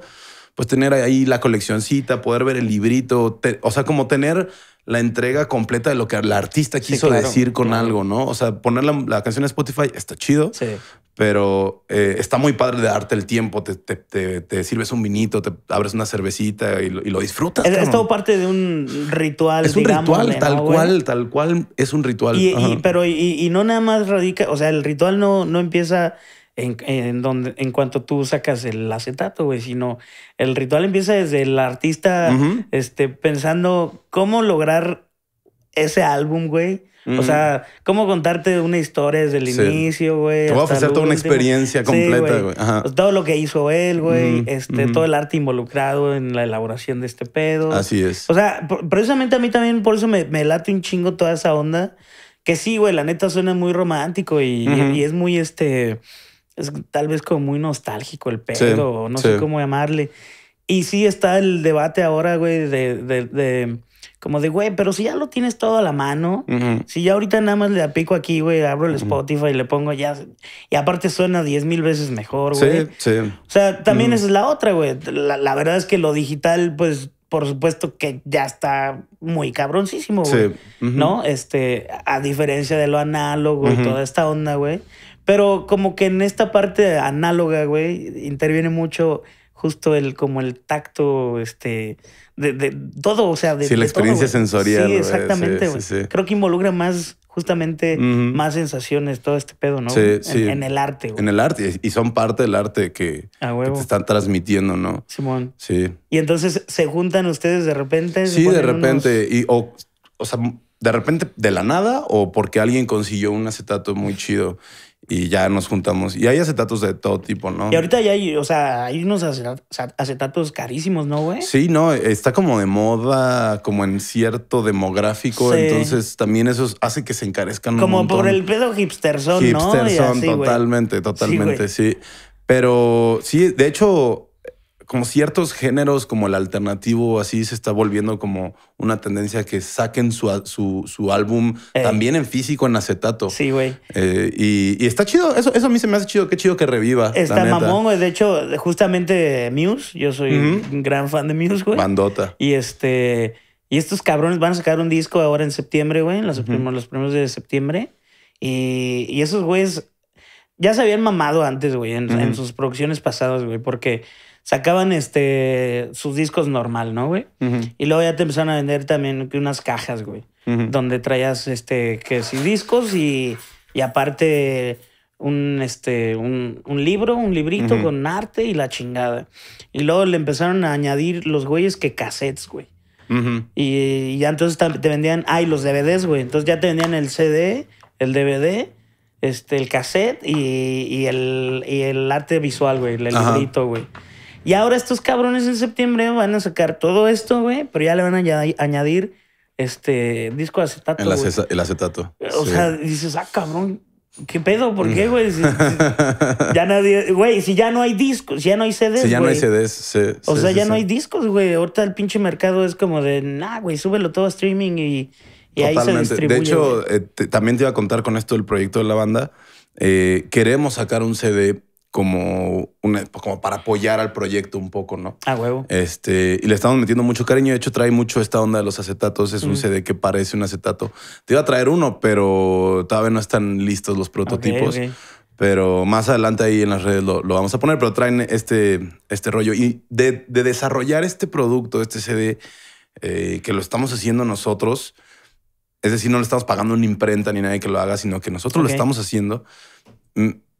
pues tener ahí la coleccioncita, poder ver el librito, te, o sea, como tener la entrega completa de lo que la artista quiso sí, claro, decir con claro. algo, ¿no? O sea, poner la, la canción en Spotify está chido, sí. pero eh, está muy padre de darte el tiempo, te, te, te, te sirves un vinito, te abres una cervecita y lo, y lo disfrutas. Es, es todo parte de un ritual, Es un digamos, ritual, tal ¿no, cual, güey? tal cual es un ritual. Y, y, pero y, y no nada más radica, o sea, el ritual no, no empieza... En, en, donde, en cuanto tú sacas el acetato, güey, sino el ritual empieza desde el artista uh-huh. este, pensando cómo lograr ese álbum, güey. Uh-huh. O sea, cómo contarte una historia desde el sí. inicio, güey. Te voy a ofrecer toda una experiencia completa, güey. Sí, todo lo que hizo él, güey. Uh-huh. este, uh-huh. Todo el arte involucrado en la elaboración de este pedo. Así es. O sea, precisamente a mí también por eso me, me late un chingo toda esa onda. Que sí, güey, la neta suena muy romántico y, uh-huh. y, y es muy este... Es tal vez como muy nostálgico el pedo, sí, o no sí. sé cómo llamarle. Y sí está el debate ahora, güey, de, de, de como de, güey, pero si ya lo tienes todo a la mano, uh-huh. si ya ahorita nada más le apico aquí, güey, abro el uh-huh. Spotify y le pongo ya. Y aparte suena diez mil veces mejor, güey. Sí, sí. O sea, también uh-huh. esa es la otra, güey. La, la verdad es que lo digital, pues, por supuesto que ya está muy cabroncísimo, güey. Sí. Uh-huh. ¿No? Este, a diferencia de lo análogo uh-huh. y toda esta onda, güey. Pero como que en esta parte análoga, güey, interviene mucho justo el como el tacto, este, de, de todo, o sea, de sí, la de experiencia todo, sensorial. Sí, exactamente, güey. Sí, sí, sí. Creo que involucra más, justamente, uh-huh. más sensaciones, todo este pedo, ¿no? Sí, sí. En, en el arte, güey. En el arte, y son parte del arte que, ah, que te están transmitiendo, ¿no? Simón. Sí. Y entonces se juntan ustedes de repente. Sí, de repente. Unos... Y, o, o sea, de repente, de la nada, o porque alguien consiguió un acetato muy chido. Y ya nos juntamos. Y hay acetatos de todo tipo, ¿no? Y ahorita ya hay, o sea, hay unos acetatos carísimos, ¿no, güey? Sí, no, está como de moda, como en cierto demográfico. Sí. Entonces también eso hace que se encarezcan como un montón. Como por el pedo hipsterzón, ¿no? Hipsterzón, totalmente, güey. totalmente, sí, sí. Pero sí, de hecho, como ciertos géneros, como el alternativo, así se está volviendo como una tendencia que saquen su, su, su álbum Ey. también en físico, en acetato. Sí, güey. Eh, y, y está chido. Eso, eso a mí se me hace chido. Qué chido que reviva. Está mamón, güey. De hecho, justamente Muse. Yo soy uh-huh. un gran fan de Muse, güey. Bandota. Y este y estos cabrones van a sacar un disco ahora en septiembre, güey. Los, uh-huh. primeros, los primeros de septiembre. Y, y esos güeyes ya se habían mamado antes, güey, en, uh-huh. en sus producciones pasadas, güey, porque... Sacaban este sus discos normal, ¿no, güey? Uh-huh. Y luego ya te empezaron a vender también unas cajas, güey. Uh-huh. Donde traías este que sí discos y, y aparte un este un, un libro, un librito uh-huh. con arte y la chingada. Y luego le empezaron a añadir los güeyes que cassettes, güey. Uh-huh. Y, y ya entonces te vendían... Ah, y los D V Ds, güey. Entonces ya te vendían el C D, el D V D... Este, el cassette y, y, el, y el arte visual, güey. El Ajá. librito, güey. Y ahora estos cabrones en septiembre van a sacar todo esto, güey. Pero ya le van a añadir este disco de acetato, El, acesa, el acetato. O sí. sea, dices, ah, cabrón, ¿qué pedo? ¿Por qué, güey? Si, si, ya nadie... Güey, si ya no hay discos, si ya no hay C Ds, Si ya güey. no hay C Ds, sí. O sí, sea, sí, ya sí. no hay discos, güey. Ahorita el pinche mercado es como de, nah, güey, súbelo todo a streaming y... Y ahí se distribuye. De hecho, eh, te, también te iba a contar con esto del proyecto de la banda. Eh, queremos sacar un C D como, una, como para apoyar al proyecto un poco, ¿no? A huevo. Este, y le estamos metiendo mucho cariño. De hecho, trae mucho esta onda de los acetatos. Es mm. un C D que parece un acetato. Te iba a traer uno, pero todavía no están listos los prototipos. Okay, okay. Pero más adelante ahí en las redes lo, lo vamos a poner. Pero traen este, este rollo. Y de, de desarrollar este producto, este C D, eh, que lo estamos haciendo nosotros... Es decir, no le estamos pagando una imprenta ni nadie que lo haga, sino que nosotros okay. lo estamos haciendo.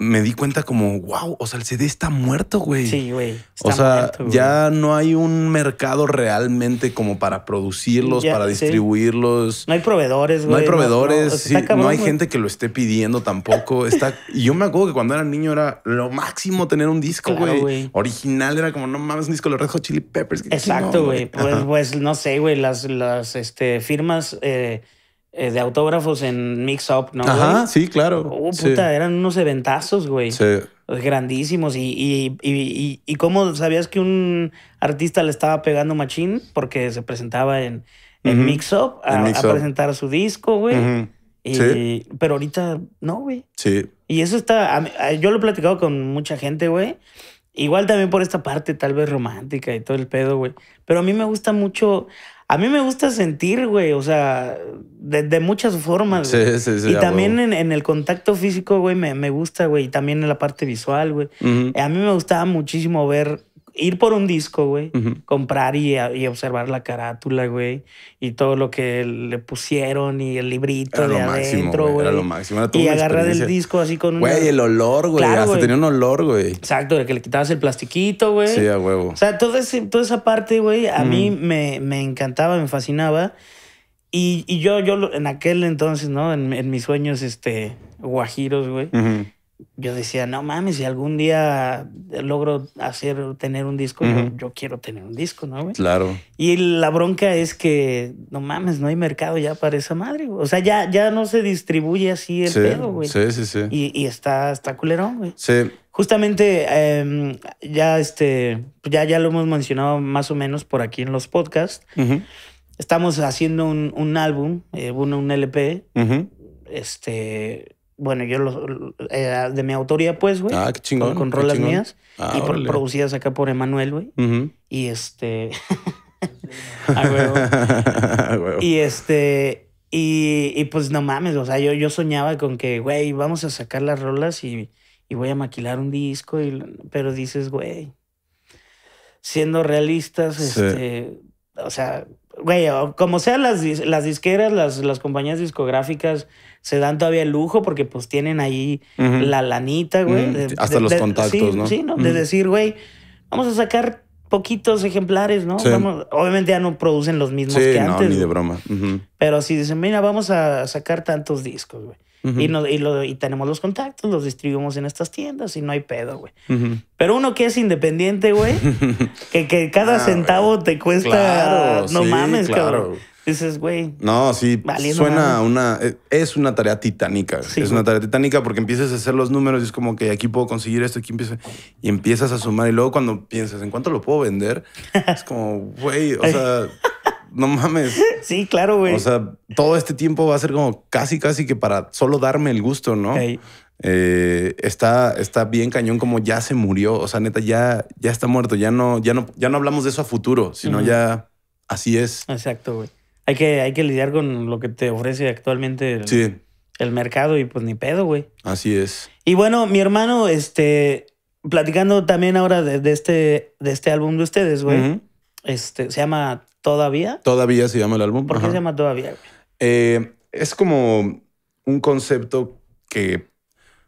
me di cuenta como, wow, o sea, el C D está muerto, güey. Sí, güey. O sea, muerto, ya no hay un mercado realmente como para producirlos, ya, para distribuirlos. Sí. No hay proveedores, güey. No hay proveedores. No, no, o sea, sí, acabando, no hay güey. gente que lo esté pidiendo tampoco. Está... Y yo me acuerdo que cuando era niño era lo máximo tener un disco, claro, güey. Original era como, no mames, un disco de los Red Hot Chili Peppers. Exacto, no, güey. Pues, pues, no sé, güey, las, las este, firmas... Eh, de autógrafos en Mix Up, ¿no? Ajá, güey? Sí, claro. Oh, puta, sí. Eran unos eventazos, güey. Sí. Grandísimos. Y, y, y, y, y cómo sabías que un artista le estaba pegando machín porque se presentaba en, en uh-huh. Mix Up a, en Mix Up a presentar su disco, güey. Uh-huh. Y, sí. Pero ahorita no, güey. Sí. Y eso está... Yo lo he platicado con mucha gente, güey. Igual también por esta parte tal vez romántica y todo el pedo, güey. Pero a mí me gusta mucho... A mí me gusta sentir, güey, o sea, de, de muchas formas. Sí, güey. sí, sí. Y también en, en el contacto físico, güey, me, me gusta, güey. Y también en la parte visual, güey. Uh-huh. A mí me gustaba muchísimo ver, ir por un disco, güey, uh-huh. comprar y, y observar la carátula, güey. Y todo lo que le pusieron y el librito era de lo adentro, máximo, güey. Era lo máximo, era todo. Y agarrar el disco así con un... Güey, una... el olor, güey. Claro, hasta güey. tenía un olor, güey. Exacto, de que le quitabas el plastiquito, güey. Sí, a huevo. O sea, todo ese, toda esa parte, güey, a mm. mí me, me encantaba, me fascinaba. Y, y yo, yo en aquel entonces, ¿no? En, en mis sueños, este, guajiros, güey. Uh-huh. Yo decía, no mames, si algún día logro hacer, tener un disco, uh-huh. yo, yo quiero tener un disco, ¿no, güey? Claro. Y la bronca es que, no mames, no hay mercado ya para esa madre, güey. O sea, ya, ya no se distribuye así el sí, pedo, güey. Sí, sí, sí. Y, y está, está culerón, güey. Sí. Justamente, eh, ya, este, ya, ya lo hemos mencionado más o menos por aquí en los podcasts. Uh-huh. Estamos haciendo un, un álbum, eh, un, un L P, uh-huh. este... Bueno, yo los, eh, de mi autoría, pues, güey. Ah, qué chingón. Con, con rolas chingón. mías. Ah, y por, producidas acá por Emanuel, güey. Uh-huh. Y este... ah, huevo. ah, huevo. Y este... Y, y pues no mames, o sea, yo, yo soñaba con que, güey, vamos a sacar las rolas y, y voy a maquilar un disco. Y, pero dices, güey, siendo realistas, sí. este... O sea... Güey, como sean las, las disqueras, las, las compañías discográficas se dan todavía el lujo porque pues tienen ahí uh-huh. la lanita, güey. Uh-huh. de, Hasta de, los de, contactos, sí, ¿no? Sí, ¿no? Uh-huh. De decir, güey, vamos a sacar poquitos ejemplares, ¿no? Sí. Vamos, obviamente ya no producen los mismos sí, que antes. Sí, no, ni de broma. Uh-huh. Pero si dicen, mira, vamos a sacar tantos discos, güey. Uh-huh. Y, nos, y, lo, y tenemos los contactos, los distribuimos en estas tiendas y no hay pedo, güey. Uh-huh. Pero uno que es independiente, güey, que, que cada ah, centavo wey. te cuesta... Claro, no sí, mames, claro. cabrón. Dices, güey... No, sí, suena mames. una... Es una tarea titánica. Sí, es una tarea titánica porque empiezas a hacer los números y es como que aquí puedo conseguir esto, aquí empiezo... Y empiezas a sumar y luego cuando piensas, ¿en cuánto lo puedo vender? Es como, güey, o sea... No mames. Sí, claro, güey. O sea, todo este tiempo va a ser como casi, casi que para solo darme el gusto, ¿no? Hey. Eh, está, está bien cañón como ya se murió. O sea, neta, ya, ya está muerto. Ya no, ya, no, ya no hablamos de eso a futuro, sino uh-huh. ya así es. Exacto, güey. Hay que, hay que lidiar con lo que te ofrece actualmente el, sí. el mercado y pues ni pedo, güey. Así es. Y bueno, mi hermano, este, platicando también ahora de, de, este, de este álbum de ustedes, güey, uh-huh. este, se llama... ¿Todavía? Todavía se llama el álbum. ¿Por qué Ajá. se llama Todavía, güey? Eh, es como un concepto que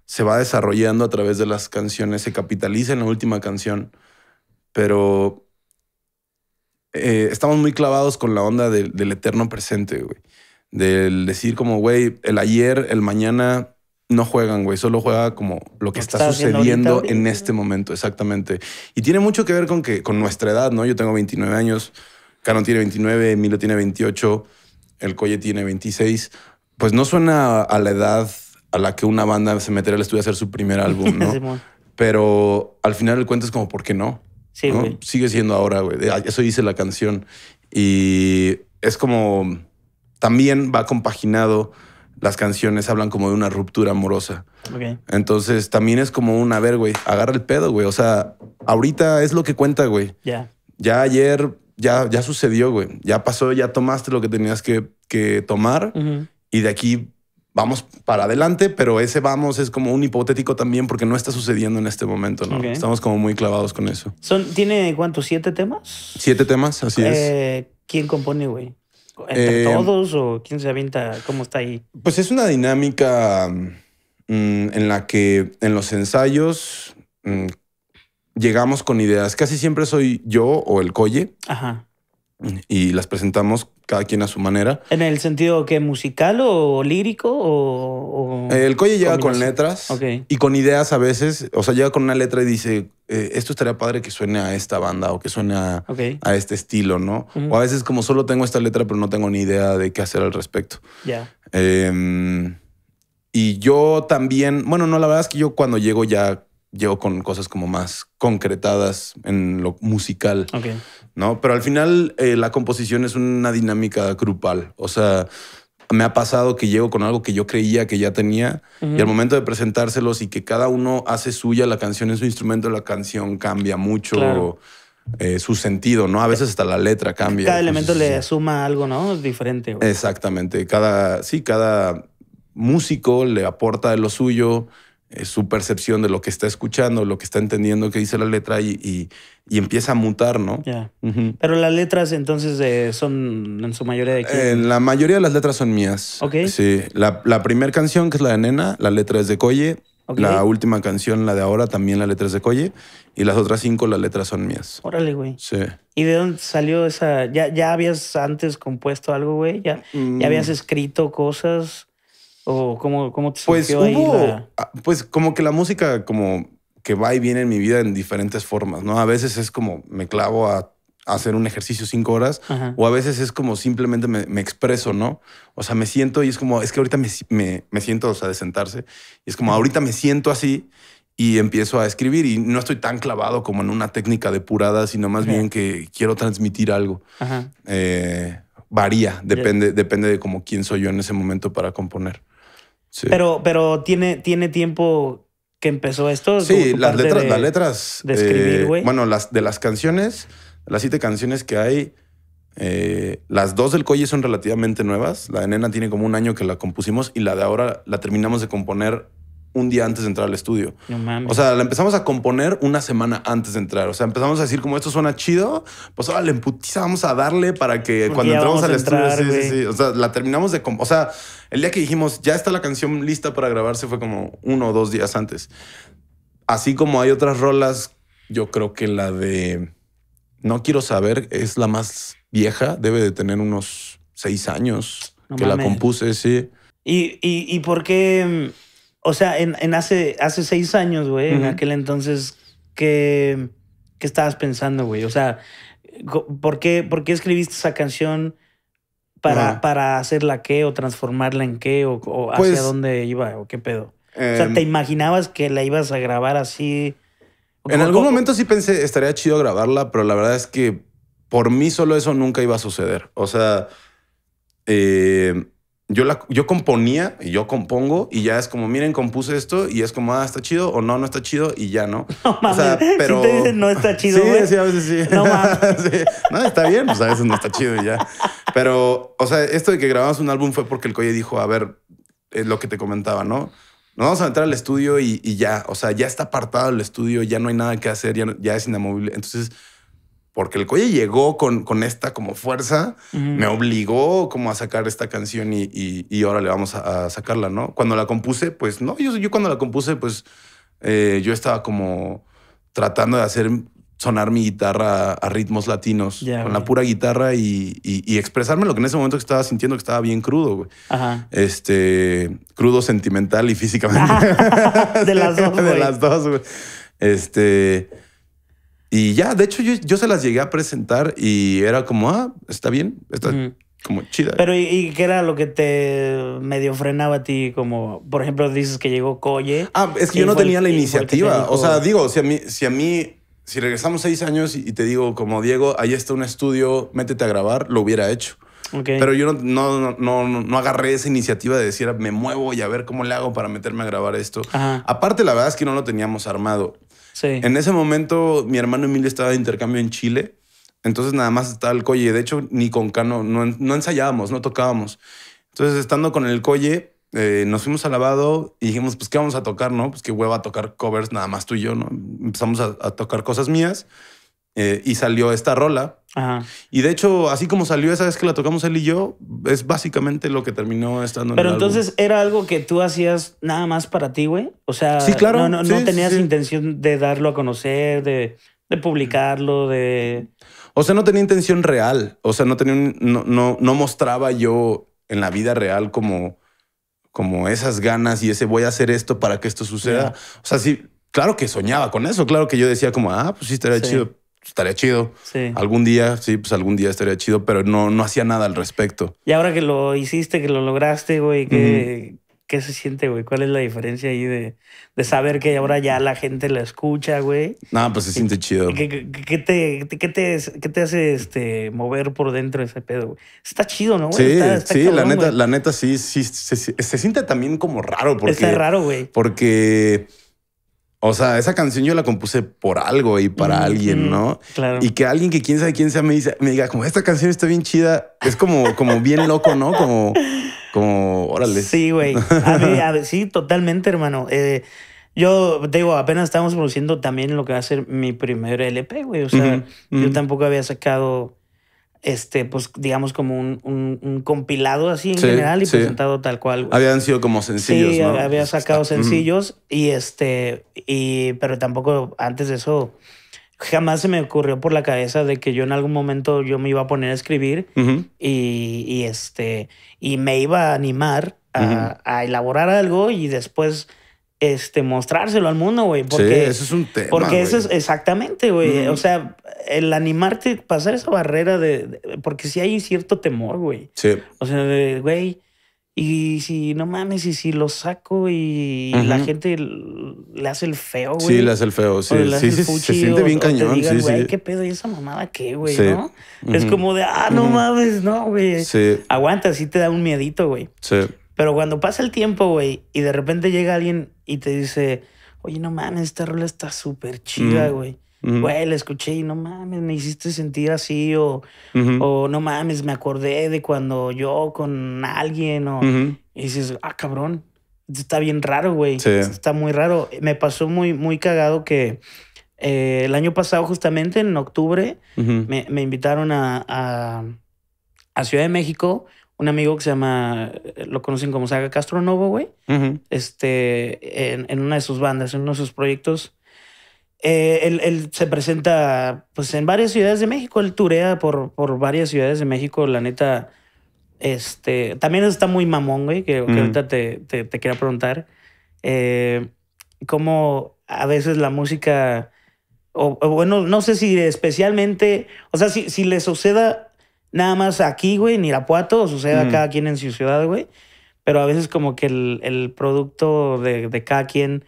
se va desarrollando a través de las canciones. Se capitaliza en la última canción. Pero eh, estamos muy clavados con la onda de, del eterno presente, güey. Del decir como, güey, el ayer, el mañana... No juegan, güey. Solo juega como lo que está, está sucediendo ahorita, en este momento. Exactamente. Y tiene mucho que ver con, que, con nuestra edad, ¿no? Yo tengo veintinueve años... Canon tiene veintinueve, Emilio tiene veintiocho, El Colle tiene veintiséis. Pues no suena a la edad a la que una banda se meterá al estudio a hacer su primer álbum, ¿no? Pero al final el cuento es como, ¿por qué no? Sí, ¿no? Sigue siendo ahora, güey. Eso dice la canción. Y es como... También va compaginado... Las canciones hablan como de una ruptura amorosa. Okay. Entonces también es como un, a ver, güey, agarra el pedo, güey. O sea, ahorita es lo que cuenta, güey. Ya. Yeah. Ya ayer... Ya, ya sucedió, güey. Ya pasó, ya tomaste lo que tenías que, que tomar. Uh-huh. Y de aquí vamos para adelante, pero ese vamos es como un hipotético también porque no está sucediendo en este momento, ¿no? Okay. Estamos como muy clavados con eso. ¿Son, ¿Tiene cuántos? ¿Siete temas? Siete temas, así eh, es. ¿Quién compone, güey? ¿Entre eh, todos o quién se avienta? ¿Cómo está ahí? Pues es una dinámica... mmm, en la que en los ensayos mmm, llegamos con ideas. Casi siempre soy yo o el Colle. Ajá. Y las presentamos cada quien a su manera. ¿En el sentido que musical o lírico? O, o el Colle llega con letras, okay, y con ideas a veces. O sea, llega con una letra y dice, eh, esto estaría padre que suene a esta banda o que suene a, okay, a este estilo, ¿no? Uh-huh. O a veces como solo tengo esta letra pero no tengo ni idea de qué hacer al respecto. Ya. Yeah. Eh, y yo también... Bueno, no, la verdad es que yo cuando llego ya... llego con cosas como más concretadas en lo musical, okay, ¿no? Pero al final eh, la composición es una dinámica grupal. O sea, me ha pasado que llego con algo que yo creía que ya tenía, uh-huh, y al momento de presentárselos y que cada uno hace suya la canción en su instrumento, la canción cambia mucho, claro, eh, su sentido, ¿no? A veces hasta la letra cambia. Cada elemento pues, le suma algo, ¿no? Es diferente. Güey. Exactamente. Cada, sí, cada músico le aporta lo suyo, su percepción de lo que está escuchando, lo que está entendiendo que dice la letra y, y, y empieza a mutar, ¿no? Yeah. Uh-huh. Pero las letras entonces eh, son en su mayoría de quién? Eh, la mayoría de las letras son mías. Okay. Sí. La, la primera canción, que es la de Nena, la letra es de Colle. Okay. La última canción, la de ahora, también la letra es de Colle. Y las otras cinco, las letras son mías. Órale, güey. Sí. ¿Y de dónde salió esa...? ¿Ya, ya habías antes compuesto algo, güey? ¿Ya, mm. ¿Ya habías escrito cosas...? ¿O cómo, cómo te pues hubo, ahí la... Pues como que la música como que va y viene en mi vida en diferentes formas, ¿no? A veces es como me clavo a, a hacer un ejercicio cinco horas, ajá, o a veces es como simplemente me, me expreso, ¿no? O sea, me siento y es como, es que ahorita me, me, me siento, o sea, de sentarse, y es como ahorita me siento así y empiezo a escribir y no estoy tan clavado como en una técnica depurada, sino más, ajá, bien que quiero transmitir algo. Ajá. Eh, varía, depende, depende de como quién soy yo en ese momento para componer. Sí. Pero, pero ¿tiene, tiene tiempo que empezó esto? Sí, las letras, de, las letras... De escribir, güey. Eh, bueno, las, de las canciones, las siete canciones que hay, eh, las dos del Colle son relativamente nuevas. La de Nena tiene como un año que la compusimos y la de ahora la terminamos de componer un día antes de entrar al estudio. No mames. O sea, la empezamos a componer una semana antes de entrar. O sea, empezamos a decir como esto suena chido, pues ahora le emputiza, vamos a darle para que cuando entramos al entrar, estudio... Sí, wey. sí, sí. O sea, la terminamos de... O sea... El día que dijimos, ya está la canción lista para grabarse fue como uno o dos días antes. Así como hay otras rolas, yo creo que la de No Quiero Saber es la más vieja. Debe de tener unos seis años no que mames. La compuse, sí. ¿Y, y, y por qué? O sea, en, en hace, hace seis años, güey, uh-huh, en aquel entonces, ¿qué, qué estabas pensando, güey? O sea, ¿por qué, por qué escribiste esa canción? Para, ah. ¿Para hacerla qué? ¿O transformarla en qué? ¿O, o hacia pues, dónde iba? ¿O qué pedo? Eh, o sea, ¿te imaginabas que la ibas a grabar así? En algún ¿cómo? momento sí pensé, estaría chido grabarla, pero la verdad es que por mí solo eso nunca iba a suceder. O sea, eh, yo, la, yo componía y yo compongo y ya es como, miren, compuse esto y es como, ah, está chido o no, no está chido y ya no. No mames, o sea, pero... si te dicen no está chido, güey. Sí, sí, a veces sí. No mames. Sí. No, está bien, pues a veces no está chido y ya. Pero, o sea, esto de que grabamos un álbum fue porque el Colle dijo, a ver, es lo que te comentaba, ¿no? Nos vamos a entrar al estudio y, y ya, o sea, ya está apartado el estudio, ya no hay nada que hacer, ya, ya es inamovible. Entonces, porque el Colle llegó con, con esta como fuerza, uh-huh, me obligó como a sacar esta canción y, y, y ahora le vamos a, a sacarla, ¿no? Cuando la compuse, pues no, yo, yo cuando la compuse, pues eh, yo estaba como tratando de hacer... sonar mi guitarra a ritmos latinos, yeah, con wey. la pura guitarra y, y, y expresarme lo que en ese momento estaba sintiendo, que estaba bien crudo, güey. Ajá. Este, crudo sentimental y físicamente. De las dos, güey. De las dos, güey. Este, y ya, de hecho, yo, yo se las llegué a presentar y era como, ah, está bien, está mm. como chida. Pero, ¿y, ¿y qué era lo que te medio frenaba a ti? Como, por ejemplo, dices que llegó Colle. Ah, es que yo no tenía el, la iniciativa. Dijo... O sea, digo, si a mí... Si a mí Si regresamos seis años y te digo, como Diego, ahí está un estudio, métete a grabar, lo hubiera hecho. Okay. Pero yo no, no, no, no, no agarré esa iniciativa de decir, me muevo y a ver cómo le hago para meterme a grabar esto. Ajá. Aparte, la verdad es que no lo teníamos armado. Sí. En ese momento, mi hermano Emilio estaba de intercambio en Chile. Entonces, nada más estaba el Colle. De hecho, ni con Cano, no, no ensayábamos, no tocábamos. Entonces, estando con el Colle... Eh, nos fuimos al lavado y dijimos, pues, ¿qué vamos a tocar, no? Pues, qué hueva tocar covers nada más tú y yo, ¿no? Empezamos a, a tocar cosas mías eh, y salió esta rola. Ajá. Y de hecho, así como salió esa vez que la tocamos él y yo, es básicamente lo que terminó estando Pero en el entonces álbum. Era algo que tú hacías nada más para ti, güey. O sea, sí, claro. no, no, sí, no tenías sí. intención de darlo a conocer, de, de publicarlo, de... O sea, no tenía intención real. O sea, no tenía un, no, no, no mostraba yo en la vida real como, como esas ganas y ese voy a hacer esto para que esto suceda. Yeah. O sea, sí, claro que soñaba con eso. Claro que yo decía como, ah, pues sí, estaría sí. chido. Estaría chido. Sí. Algún día, sí, pues algún día estaría chido, pero no, no hacía nada al respecto. Y ahora que lo hiciste, que lo lograste, güey, ¿qué, uh-huh. ¿qué se siente, güey? ¿Cuál es la diferencia ahí de, de saber que ahora ya la gente la escucha, güey? No, pues se siente chido. ¿Qué, qué, qué, te, qué, te, ¿Qué te hace este, mover por dentro ese pedo, güey? Está chido, ¿no, güey? Sí, está, está sí, cabrón, la, neta, la neta sí, sí se, se, se siente también como raro. Porque, está raro, güey. Porque... O sea, esa canción yo la compuse por algo y para mm, alguien, ¿no? Claro. Y que alguien que quién sabe quién sea me, dice, me diga como esta canción está bien chida. Es como, como bien loco, ¿no? Como, como, órale. Sí, güey. A ver, a ver, sí, totalmente, hermano. Eh, yo, te digo, apenas estábamos produciendo también lo que va a ser mi primer L P, güey. O sea, uh-huh, uh-huh. yo tampoco había sacado, este, pues, digamos, como un, un, un compilado así en sí, general y sí. presentado tal cual. Wey. Habían sido como sencillos, sí, ¿no? había sacado Está. sencillos mm. y este, y, pero tampoco antes de eso jamás se me ocurrió por la cabeza de que yo en algún momento yo me iba a poner a escribir uh-huh. y, y este, y me iba a animar a, uh-huh. a elaborar algo y después... Este, mostrárselo al mundo, güey. Sí, eso es un tema. Porque eso es exactamente, güey. Mm. O sea, el animarte, pasar esa barrera de. de porque sí hay cierto temor, güey. Sí. O sea, güey, y si no mames, y si lo saco y uh-huh. la gente le hace el feo, güey. Sí, le hace el feo, sí. O sí, sí, se siente bien o, cañón. O te digan, sí, güey, sí. ¿Qué pedo? ¿Y esa mamada qué, güey? Sí. ¿No? Uh-huh. Es como de, ah, no uh-huh. mames, no, güey. Sí. Aguanta, sí te da un miedito, güey. Sí. Pero cuando pasa el tiempo, güey, y de repente llega alguien y te dice, oye, no mames, esta rola está súper chida, güey. Mm-hmm. Güey, la escuché y no mames, me hiciste sentir así o, mm-hmm. o no mames, me acordé de cuando yo con alguien o... Mm-hmm. Y dices, ah, cabrón, está bien raro, güey. Sí. Está muy raro. Me pasó muy, muy cagado que eh, el año pasado justamente, en octubre, mm-hmm. me, me invitaron a, a, a Ciudad de México... Un amigo que se llama, lo conocen como Saga Castro Novo, güey. Uh-huh. Este, en, en una de sus bandas, en uno de sus proyectos. Eh, él, él se presenta, pues, en varias ciudades de México. Él turea por, por varias ciudades de México. La neta, este, también está muy mamón, güey, que, uh-huh. que ahorita te, te, te quería preguntar. Eh, cómo a veces la música, o, o bueno, no sé si especialmente, o sea, si, si le suceda... Nada más aquí, güey, en Irapuato, sucede mm. a cada quien en su ciudad, güey. Pero a veces como que el, el producto de, de cada quien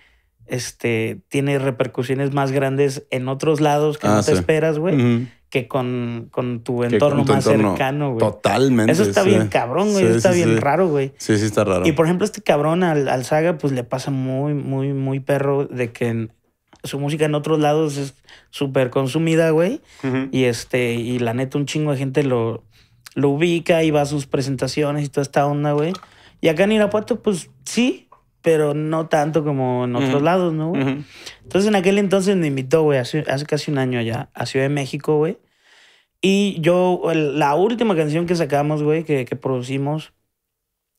este, tiene repercusiones más grandes en otros lados que ah, no te sí. esperas, güey, mm-hmm. que con, con tu entorno con tu más entorno cercano, güey. Totalmente. Eso está sí. bien cabrón, güey. Sí, Eso está sí, bien sí. raro, güey. Sí, sí está raro. Y, por ejemplo, este cabrón al, al Saga, pues, le pasa muy, muy, muy perro de que... Su música en otros lados es súper consumida, güey. Uh-huh. Y este, y la neta, un chingo de gente lo, lo ubica y va a sus presentaciones y toda esta onda, güey. Y acá en Irapuato, pues sí, pero no tanto como en otros uh-huh. lados, ¿no? Uh-huh. Entonces, en aquel entonces me invitó, güey, hace, hace casi un año ya, a Ciudad de México, güey. Y yo, el, la última canción que sacamos, güey, que, que producimos,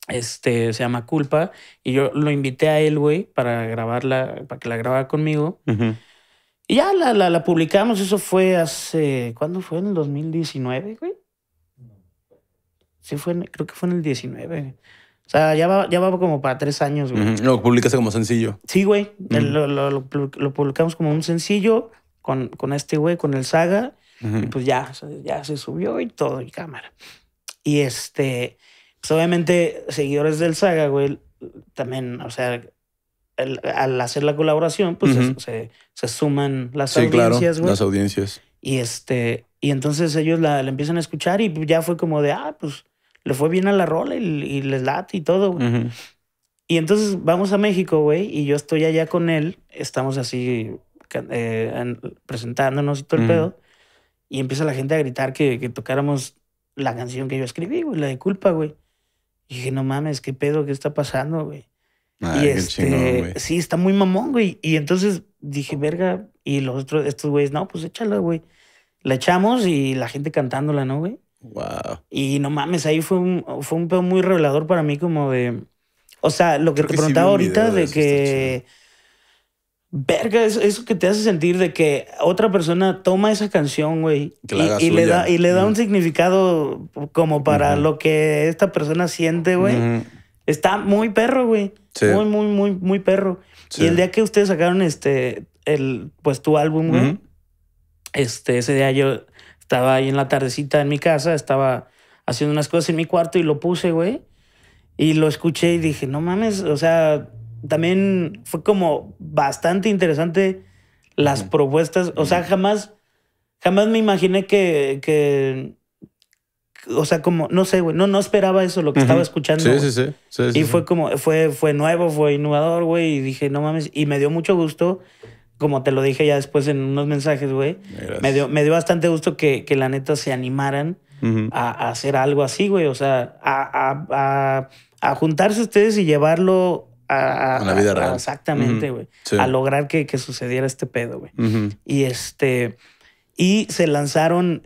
Este, se llama Culpa, y yo lo invité a él, güey, para grabarla, para que la grabara conmigo. Uh-huh. Y ya la, la, la publicamos, eso fue hace... ¿Cuándo fue? ¿En el dos mil diecinueve, güey? Sí, fue en, creo que fue en el diecinueve. O sea, ya va, ya va como para tres años, güey. Uh-huh. Lo publicaste como sencillo. Sí, güey. Uh-huh. Lo, lo, lo, lo publicamos como un sencillo con, con este güey, con el Saga. Uh-huh. Y pues ya, ya se subió y todo, y cámara. Y este... Pues obviamente, seguidores del Saga, güey, también, o sea, el, al hacer la colaboración, pues uh-huh. se, se, se suman las sí, audiencias, claro, güey. Las audiencias. Y este, y entonces ellos la, la empiezan a escuchar y ya fue como de, ah, pues le fue bien a la rola y, y les late y todo, güey. Uh-huh. Y entonces vamos a México, güey, y yo estoy allá con él, estamos así eh, presentándonos y todo el uh-huh. pedo, y empieza la gente a gritar que, que tocáramos la canción que yo escribí, güey, la de Culpa, güey. Y dije, no mames, qué pedo, qué está pasando, güey. Ay, y este, chingón, güey. Sí, está muy mamón, güey. Y entonces dije, verga, y los otros, estos güeyes, no, pues échala, güey. La echamos y la gente cantándola, ¿no, güey? Wow. Y no mames, ahí fue un, fue un pedo muy revelador para mí, como de... O sea, lo que Creo te que preguntaba sí ahorita de, de que... Verga, eso, eso que te hace sentir de que otra persona toma esa canción, güey, y, y, le da, y le da un significado como para uh-huh. lo que esta persona siente, güey. Uh-huh. Está muy perro, güey. Sí. Muy, muy, muy, muy perro. Sí. Y el día que ustedes sacaron este, el, pues tu álbum, güey, uh-huh. este, ese día yo estaba ahí en la tardecita en mi casa, estaba haciendo unas cosas en mi cuarto y lo puse, güey. Y lo escuché y dije, no mames, o sea... También fue como bastante interesante las uh-huh. propuestas. O sea, jamás, jamás me imaginé que, que o sea, como, no sé, güey, no, no esperaba eso, lo que uh-huh. estaba escuchando. Sí, sí, sí, sí. Y sí, fue sí. como, fue, fue nuevo, fue innovador, güey, y dije, no mames, y me dio mucho gusto, como te lo dije ya después en unos mensajes, güey, me dio, me dio bastante gusto que, que la neta se animaran uh-huh. a, a hacer algo así, güey, o sea, a, a, a, a juntarse ustedes y llevarlo... A, a la vida a, real. Exactamente, güey. Uh-huh. Sí. A lograr que, que sucediera este pedo, güey. Uh-huh. Y este... Y se lanzaron...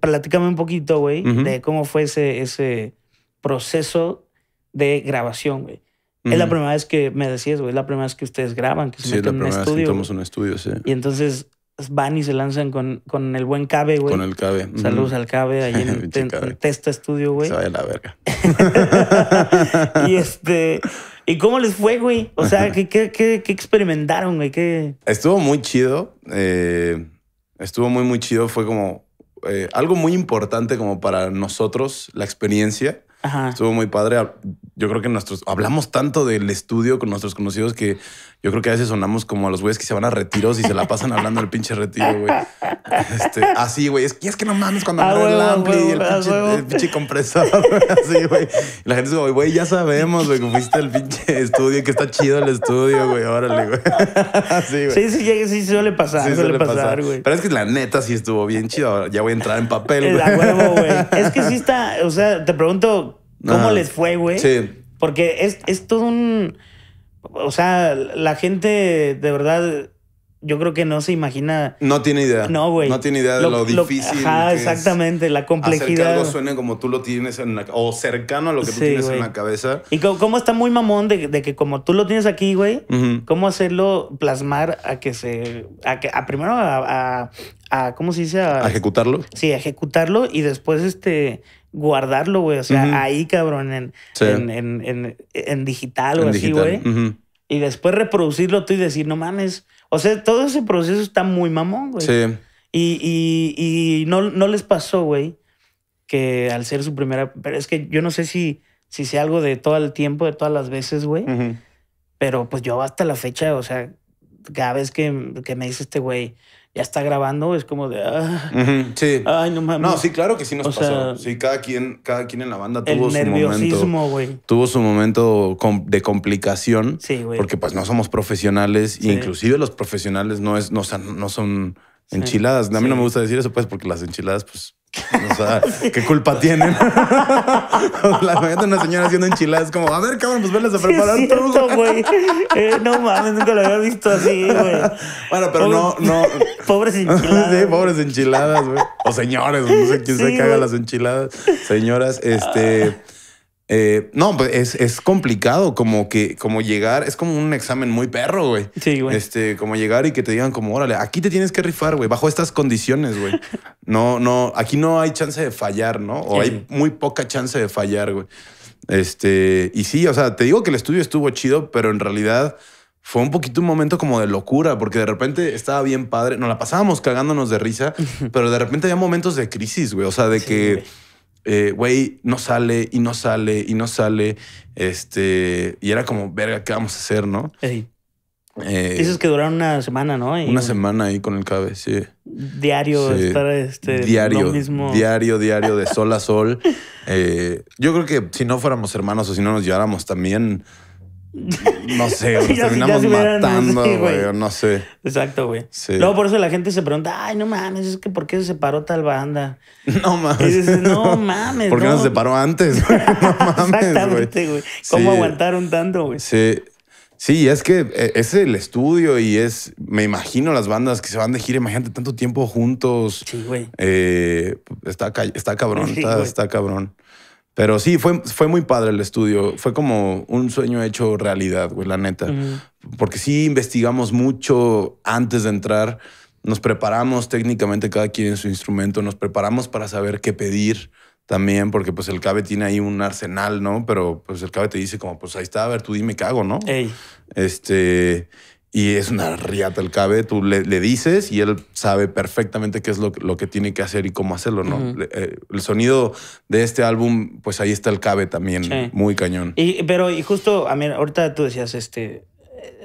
Platícame un poquito, güey, uh-huh. de cómo fue ese, ese proceso de grabación, güey. Uh-huh. Es la primera vez que me decías, güey, es la primera vez que ustedes graban, que se sí, meten en un estudio. Sí, la primera vez que tomamos un estudio, sí. Y entonces van y se lanzan con, con el buen Cabe, güey. Con el Cabe. Saludos uh-huh. al Cabe, ahí en, ten, cabe. en Testa Estudio, güey. Se vaya la verga. Y este... ¿Y cómo les fue, güey? O sea, ¿qué, qué, qué, qué experimentaron, güey? ¿Qué... Estuvo muy chido. Eh, estuvo muy, muy chido. Fue como eh, algo muy importante como para nosotros, la experiencia. Ajá. Estuvo muy padre. Yo creo que nuestros... Hablamos tanto del estudio con nuestros conocidos que yo creo que a veces sonamos como a los güeyes que se van a retiros y se la pasan hablando del pinche retiro, güey. Este, así, güey. Es, y es que no mames cuando agarró el ampli y el pinche, el pinche compresor. Así, güey. Y la gente es como, güey, ya sabemos, güey, que fuiste al pinche estudio, que está chido el estudio, güey. Órale, güey. Así, güey. Sí, sí, sí, suele pasar, sí, suele pasar, güey. Pero es que la neta sí estuvo bien chido. Ya voy a entrar en papel, güey. Huevo, güey. Es que sí está... O sea, te pregunto... ¿Cómo ah, les fue, güey? Sí. Porque es, es todo un... O sea, la gente de verdad, yo creo que no se imagina... No tiene idea. No, güey. No tiene idea de lo, lo difícil lo, ajá, que exactamente, es la complejidad. Hacer que algo suene como tú lo tienes en la... O cercano a lo que sí, tú tienes güey. en la cabeza. Y como, como está muy mamón de, de que como tú lo tienes aquí, güey, uh-huh. cómo hacerlo plasmar a que se... A que, a primero a, a, a... ¿Cómo se dice? A, ¿A ejecutarlo. Sí, a ejecutarlo y después este... guardarlo, güey. O sea, uh-huh. ahí, cabrón, en, sí. en, en, en, en digital o en así, güey. Uh-huh. Y después reproducirlo tú y decir, no mames. O sea, todo ese proceso está muy mamón, güey. Sí. Y, y, y no, no les pasó, güey, que al ser su primera... Pero es que yo no sé si, si sea algo de todo el tiempo, de todas las veces, güey. Uh-huh. Pero pues yo hasta la fecha, o sea, cada vez que, que me dice este güey... ya está grabando, es como de... Ah, uh-huh. Sí. Ay, no mames. No, sí, claro que sí nos o pasó. Sea, sí, cada quien, cada quien en la banda tuvo su momento... El nerviosismo, güey. Tuvo su momento de complicación. Sí, güey. Porque pues no somos profesionales. Sí. E inclusive los profesionales no, es, no, no son enchiladas. Sí. A mí sí. no me gusta decir eso, pues, porque las enchiladas, pues... O sea, ¿qué culpa tienen? La mayoría de una señora haciendo enchiladas es como, a ver, cabrón, pues venlas a preparar sí, tú. eh, no mames, nunca lo había visto así, güey. Bueno, pero pobres, no, no. Pobres enchiladas. Sí, pobres enchiladas, güey. O señores, no sé quién sí, se caga las enchiladas. Señoras, este. Eh, no, pues es, es complicado como que como llegar, es como un examen muy perro, güey. Sí, güey. Este, como llegar y que te digan como, órale, aquí te tienes que rifar, güey, bajo estas condiciones, güey. No, no, aquí no hay chance de fallar, ¿no? O sí. hay muy poca chance de fallar, güey. Este, y sí, o sea, te digo que el estudio estuvo chido, pero en realidad fue un poquito un momento como de locura, porque de repente estaba bien padre, nos la pasábamos cagándonos de risa, pero de repente había momentos de crisis, güey, o sea, de sí, que... Güey. Güey, eh, no sale y no sale y no sale. Este, y era como, verga, ¿qué vamos a hacer, no? Ey. Eh, Dices que duraron una semana, ¿no? Y, una semana ahí con el Cabe, sí. Diario, sí. estar este, diario, lo mismo. Diario, diario, de sol a sol. Eh, yo creo que si no fuéramos hermanos o si no nos lleváramos también, no sé, nos terminamos ya matando, güey, no sé. Exacto, güey. Sí. Luego por eso la gente se pregunta, ay, no mames, es que ¿por qué se separó tal banda? No mames. Y dices, no mames. ¿Por qué no se separó antes? No mames, exactamente, güey. ¿Cómo sí. aguantaron tanto, güey? Sí. Sí, es que es el estudio y es, me imagino, las bandas que se van de gira, imagínate tanto tiempo juntos. Sí, güey. Eh, está, está cabrón, sí, está, está cabrón. Pero sí, fue, fue muy padre el estudio. Fue como un sueño hecho realidad, güey, la neta. Uh-huh. Porque sí investigamos mucho antes de entrar. Nos preparamos técnicamente cada quien en su instrumento. Nos preparamos para saber qué pedir también, porque pues el cabe tiene ahí un arsenal, ¿no? Pero pues el cabe te dice como, pues ahí está, a ver, tú dime qué hago, ¿no? Ey. Este... Y es una riata el cabe. Tú le, le dices y él sabe perfectamente qué es lo, lo que tiene que hacer y cómo hacerlo, ¿no? Uh-huh. El, el sonido de este álbum, pues ahí está el cabe también, sí. Muy cañón. Y, pero y justo, a mí, ahorita tú decías, este,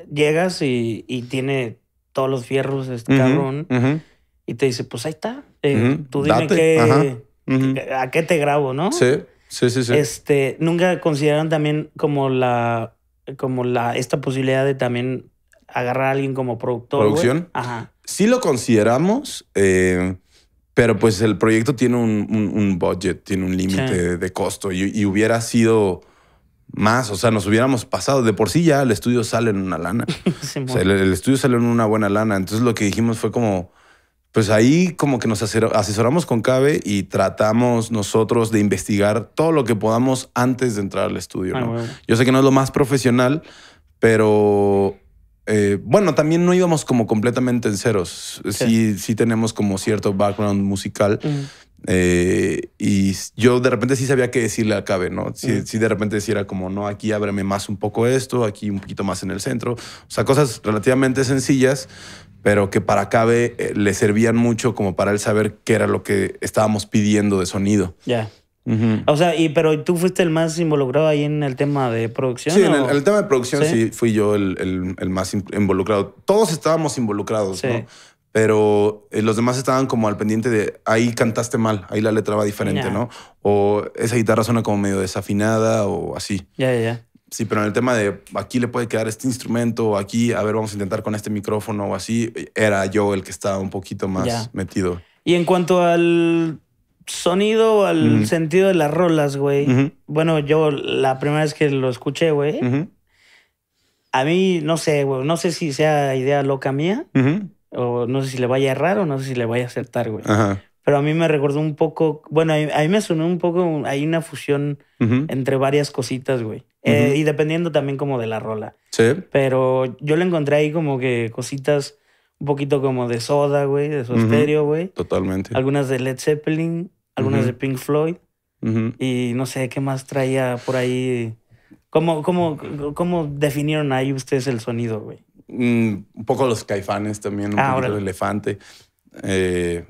llegas y, y tiene todos los fierros este uh-huh, cabrón uh-huh. y te dice, pues ahí está. Eh, uh-huh. Tú dime qué, uh-huh. a qué te grabo, ¿no? Sí, sí, sí. sí. Este, ¿nunca consideraron también como la, como la, esta posibilidad de también agarrar a alguien como productor? ¿Producción? Ajá. Sí lo consideramos, eh, pero pues el proyecto tiene un, un, un budget, tiene un límite sí. de, de costo y, y hubiera sido más, o sea, nos hubiéramos pasado. De por sí ya el estudio sale en una lana. Sí, o sea, el, el estudio sale en una buena lana. Entonces lo que dijimos fue como, pues ahí como que nos asesoramos con Cabe y tratamos nosotros de investigar todo lo que podamos antes de entrar al estudio. Ah, ¿no? Bueno. Yo sé que no es lo más profesional, pero... Eh, bueno, también no íbamos como completamente en ceros. Sí, sí, sí tenemos como cierto background musical. Mm. Eh, y yo de repente sí sabía qué decirle a Cabe, ¿no? Sí, mm. sí de repente decía como, no, aquí ábreme más un poco esto, aquí un poquito más en el centro. O sea, cosas relativamente sencillas, pero que para Cabe eh, le servían mucho como para él saber qué era lo que estábamos pidiendo de sonido. Ya. Yeah. Uh-huh. O sea, y pero tú fuiste el más involucrado ahí en el tema de producción. Sí, ¿o? en el, el tema de producción sí, sí fui yo el, el, el más involucrado. Todos estábamos involucrados, sí. ¿no? Pero eh, los demás estaban como al pendiente de ahí cantaste mal, ahí la letra va diferente, yeah. ¿no? O esa guitarra suena como medio desafinada o así. Ya, yeah, ya, yeah, ya. Yeah. Sí, pero en el tema de aquí le puede quedar este instrumento, aquí, a ver, vamos a intentar con este micrófono o así, era yo el que estaba un poquito más yeah. metido. Y en cuanto al... sonido al uh-huh. sentido de las rolas, güey. Uh-huh. Bueno, yo la primera vez que lo escuché, güey, uh-huh. a mí, no sé, güey, no sé si sea idea loca mía, uh-huh. o no sé si le vaya a errar o no sé si le vaya a acertar, güey. Uh-huh. Pero a mí me recordó un poco, bueno, a mí, a mí me sonó un poco, hay una fusión uh-huh. entre varias cositas, güey. Uh-huh. eh, y dependiendo también como de la rola. Sí. Pero yo le encontré ahí como que cositas... un poquito como de Soda, güey, de su uh-huh. estéreo, güey. Totalmente. Algunas de Led Zeppelin, algunas uh-huh. de Pink Floyd. Uh-huh. Y no sé qué más traía por ahí. ¿Cómo, cómo, cómo definieron ahí ustedes el sonido, güey? Mm, un poco los Caifanes también, un ah, poquito el Elefante. Eh,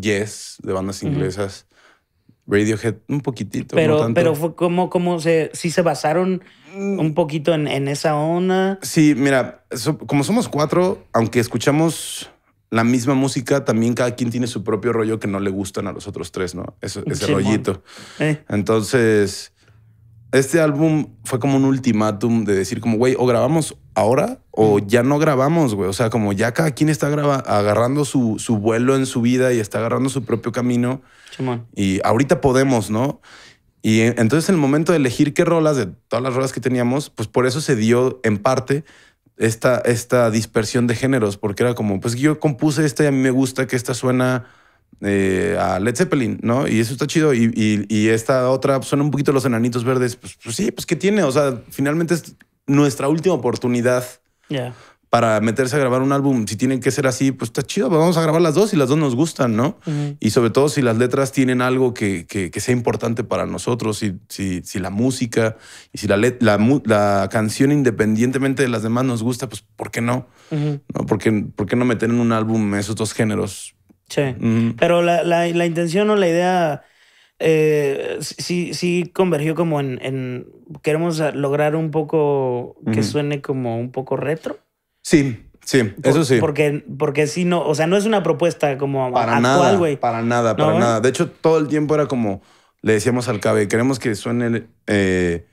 Yes, de bandas inglesas. Uh-huh. Radiohead, un poquitito. Pero, no tanto. Pero fue como, como se, sí se basaron un poquito en, en esa onda. Sí, mira, so, como somos cuatro, aunque escuchamos la misma música, también cada quien tiene su propio rollo que no le gustan a los otros tres, ¿no? Eso, ese sí, rollito. Eh. Entonces, este álbum fue como un ultimátum de decir como, güey, o grabamos ahora o ya no grabamos, güey. O sea, como ya cada quien está agarrando su, su vuelo en su vida y está agarrando su propio camino. Chimón. Y ahorita podemos, ¿no? Y entonces en el momento de elegir qué rolas, de todas las rolas que teníamos, pues por eso se dio en parte esta, esta dispersión de géneros, porque era como, pues yo compuse esta y a mí me gusta que esta suena... Eh, a Led Zeppelin, ¿no? Y eso está chido. Y, y, y esta otra suena un poquito a los Enanitos Verdes. Pues, pues sí, pues ¿qué tiene? O sea, finalmente es nuestra última oportunidad yeah. para meterse a grabar un álbum. Si tienen que ser así, pues está chido. Pues vamos a grabar las dos y las dos nos gustan, ¿no? Uh-huh. Y sobre todo si las letras tienen algo que, que, que sea importante para nosotros, si, si, si la música y si la, let, la, la canción independientemente de las demás nos gusta, pues ¿por qué no? Uh-huh. ¿No? ¿Por qué, ¿Por qué no meter en un álbum esos dos géneros? Sí, uh-huh. pero la, la, la intención o la idea eh, sí, sí convergió como en, en... Queremos lograr un poco que uh-huh. suene como un poco retro. Sí, sí, Por, eso sí. Porque, porque sí, no, o sea, no es una propuesta como para actual, güey. Para nada, para ¿no? nada. De hecho, todo el tiempo era como... Le decíamos al Cabe, queremos que suene... Eh,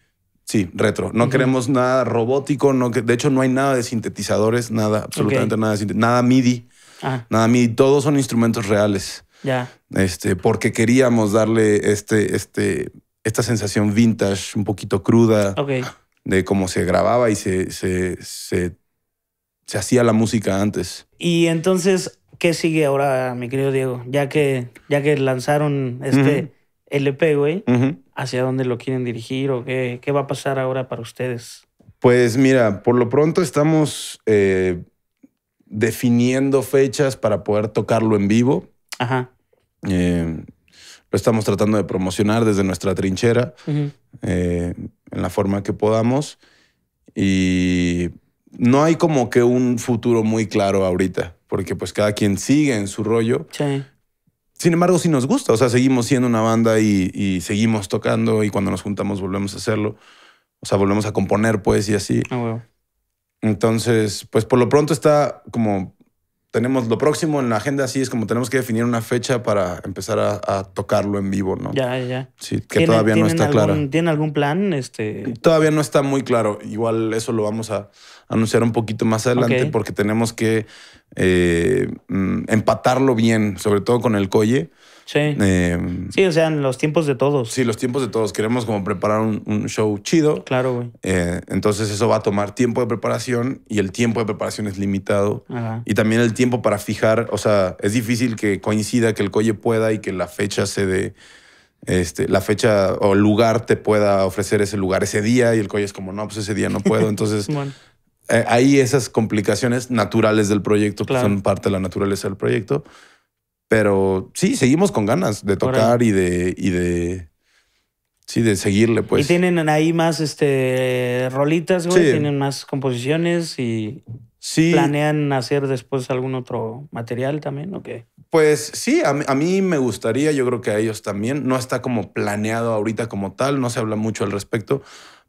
sí, retro. No uh-huh. queremos nada robótico. No que, de hecho, no hay nada de sintetizadores, nada, absolutamente okay. nada de nada MIDI. Ajá. Nada, a mí todos son instrumentos reales. Ya. Este, porque queríamos darle este, este, esta sensación vintage, un poquito cruda. Ok. de cómo se grababa y se, se, se, se hacía la música antes. Y entonces, ¿qué sigue ahora, mi querido Diego? Ya que, ya que lanzaron este uh-huh. L P, güey, uh-huh. ¿hacia dónde lo quieren dirigir o qué, qué va a pasar ahora para ustedes? Pues mira, por lo pronto estamos eh, definiendo fechas para poder tocarlo en vivo. Ajá. Eh, lo estamos tratando de promocionar desde nuestra trinchera, uh-huh. eh, en la forma que podamos. Y no hay como que un futuro muy claro ahorita, porque pues cada quien sigue en su rollo. Sí. Sin embargo, sí nos gusta. O sea, seguimos siendo una banda y, y seguimos tocando, y cuando nos juntamos volvemos a hacerlo. O sea, volvemos a componer, pues, y así. Oh, wow. Entonces, pues por lo pronto está como... Tenemos lo próximo en la agenda, así es como tenemos que definir una fecha para empezar a, a tocarlo en vivo, ¿no? Ya, ya. Sí, que todavía no está claro. ¿Tienen algún plan? Este... Todavía no está muy claro. Igual eso lo vamos a anunciar un poquito más adelante, okay. porque tenemos que eh, empatarlo bien, sobre todo con el Colle. Sí. Eh, sí, o sea, en los tiempos de todos. Sí, los tiempos de todos. Queremos como preparar un, un show chido. Claro, güey. Eh, entonces eso va a tomar tiempo de preparación, y el tiempo de preparación es limitado. Ajá. Y también el tiempo para fijar, o sea, es difícil que coincida, que el Colle pueda y que la fecha se dé, este, la fecha o lugar te pueda ofrecer ese lugar ese día, y el Colle es como, no, pues ese día no puedo. Entonces, bueno. eh, hay esas complicaciones naturales del proyecto, claro. que son parte de la naturaleza del proyecto. Pero sí, seguimos con ganas de tocar y de, y de... Sí, de seguirle, pues. Y tienen ahí más este, rolitas, güey. Sí. Tienen más composiciones y... Sí. ¿Planean hacer después algún otro material también o qué? Pues sí, a mí, a mí me gustaría, yo creo que a ellos también. No está como planeado ahorita como tal, no se habla mucho al respecto.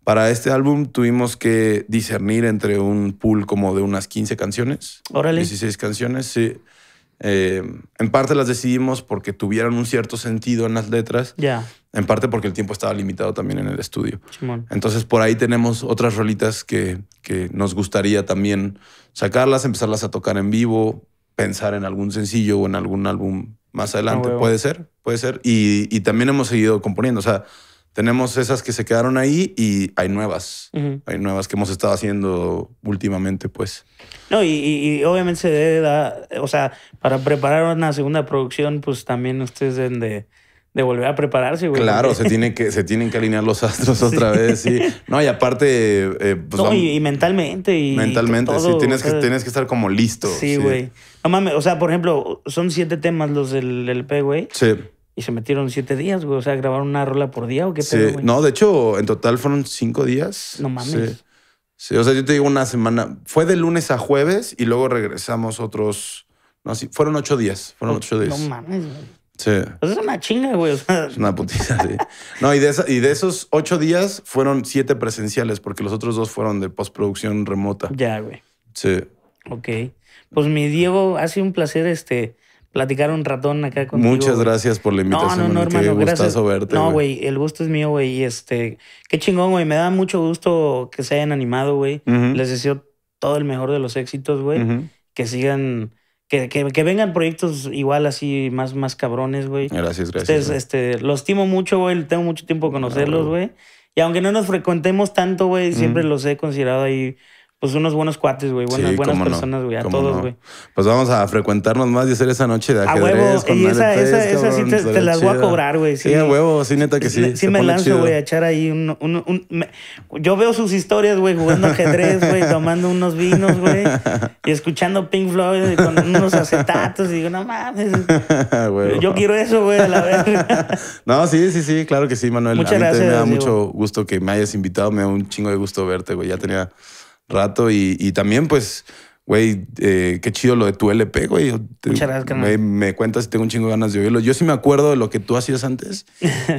Para este álbum tuvimos que discernir entre un pool como de unas quince canciones. Órale. dieciséis canciones, sí. Eh, en parte las decidimos porque tuvieron un cierto sentido en las letras. Ya. Yeah. En parte porque el tiempo estaba limitado también en el estudio. Simón. Entonces por ahí tenemos otras rolitas que, que nos gustaría también sacarlas, empezarlas a tocar en vivo, pensar en algún sencillo o en algún álbum más adelante. No, puede ser, puede ser. Y, y también hemos seguido componiendo. O sea, tenemos esas que se quedaron ahí y hay nuevas. Uh-huh. Hay nuevas que hemos estado haciendo últimamente, pues. No, y, y, y obviamente se debe dar... O sea, para preparar una segunda producción, pues también ustedes deben de... De volver a prepararse, güey. Claro, se, tiene que, se tienen que alinear los astros otra sí. vez. Sí. No, y aparte... Eh, pues, no, vamos, y, y mentalmente. Y mentalmente, todo, sí. Tienes, o sea, que, tienes que estar como listo. Sí, güey. Sí. No mames, o sea, por ejemplo, son siete temas los del L P, güey. Sí. Y se metieron siete días, güey. O sea, ¿grabaron una rola por día o qué pedo, güey? Sí. No, de hecho, en total fueron cinco días. No mames. Sí. sí, o sea, yo te digo una semana. Fue de lunes a jueves y luego regresamos otros... No, sí, fueron ocho días. Fueron ocho días. No mames, güey. Sí. Pues es una chinga, güey. O sea. Es una putiza, sí. No, y de, esa, y de esos ocho días fueron siete presenciales, porque los otros dos fueron de postproducción remota. Ya, güey. Sí. Ok. Pues mi Diego, ha sido un placer este, platicar un ratón acá contigo. Muchas gracias, güey, por la invitación. No, no, no, hermano, gracias. Verte, no, güey, el gusto es mío, güey. Este, qué chingón, güey. Me da mucho gusto que se hayan animado, güey. Uh-huh. Les deseo todo el mejor de los éxitos, güey. Uh-huh. Que sigan... Que, que, que vengan proyectos igual así más, más cabrones, güey. Gracias, gracias. Ustedes, este, los estimo mucho, güey. Tengo mucho tiempo de conocerlos, güey. Y aunque no nos frecuentemos tanto, güey, mm. siempre los he considerado ahí pues unos buenos cuates, güey. Buenas, sí, buenas personas, güey. No. A todos, güey. No. Pues vamos a frecuentarnos más y hacer esa noche de ajedrez. A huevo. Con y esa, esa, pez, esa cabrón, sí te, te las voy a cobrar, güey. Sí, a sí, huevo. Sí, neta que sí. Sí, sí me lanzo, güey, a echar ahí un... un, un me... Yo veo sus historias, güey, jugando ajedrez, güey, tomando unos vinos, güey, y escuchando Pink Floyd y con unos acetatos. Y digo, no mames. Yo quiero eso, güey, a la vez. No, sí, sí, sí. Claro que sí, Manuel. Muchas a mí gracias. Te me da sí, mucho wey. gusto que me hayas invitado. Me da un chingo de gusto verte, güey. Ya tenía... rato y, y también, pues, güey, eh, qué chido lo de tu L P, güey. Muchas gracias, güey. Me cuentas si tengo un chingo de ganas de oírlo. Yo sí me acuerdo de lo que tú hacías antes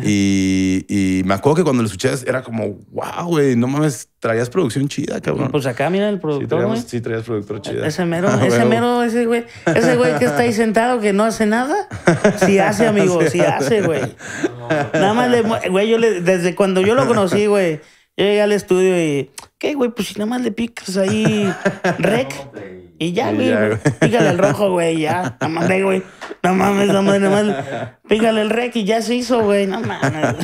y, y me acuerdo que cuando lo escuchabas era como, wow, güey, no mames, traías producción chida, cabrón. Pues acá, mira, el productor, güey. Sí, sí, traías productor chida. Ese mero, ah, ese mero, ese güey, ese güey que está ahí sentado que no hace nada, sí hace, amigo, sí hace, güey. Nada más, güey, yo le, desde cuando yo lo conocí, güey, yo llegué al estudio y... ¿Qué, güey? Pues si nada más le picas ahí rec y ya, güey. Pícale al rojo, güey, ya. Nada más, güey. No mames, no mames, no mames. Pícale el rec y ya se hizo, güey. No mames.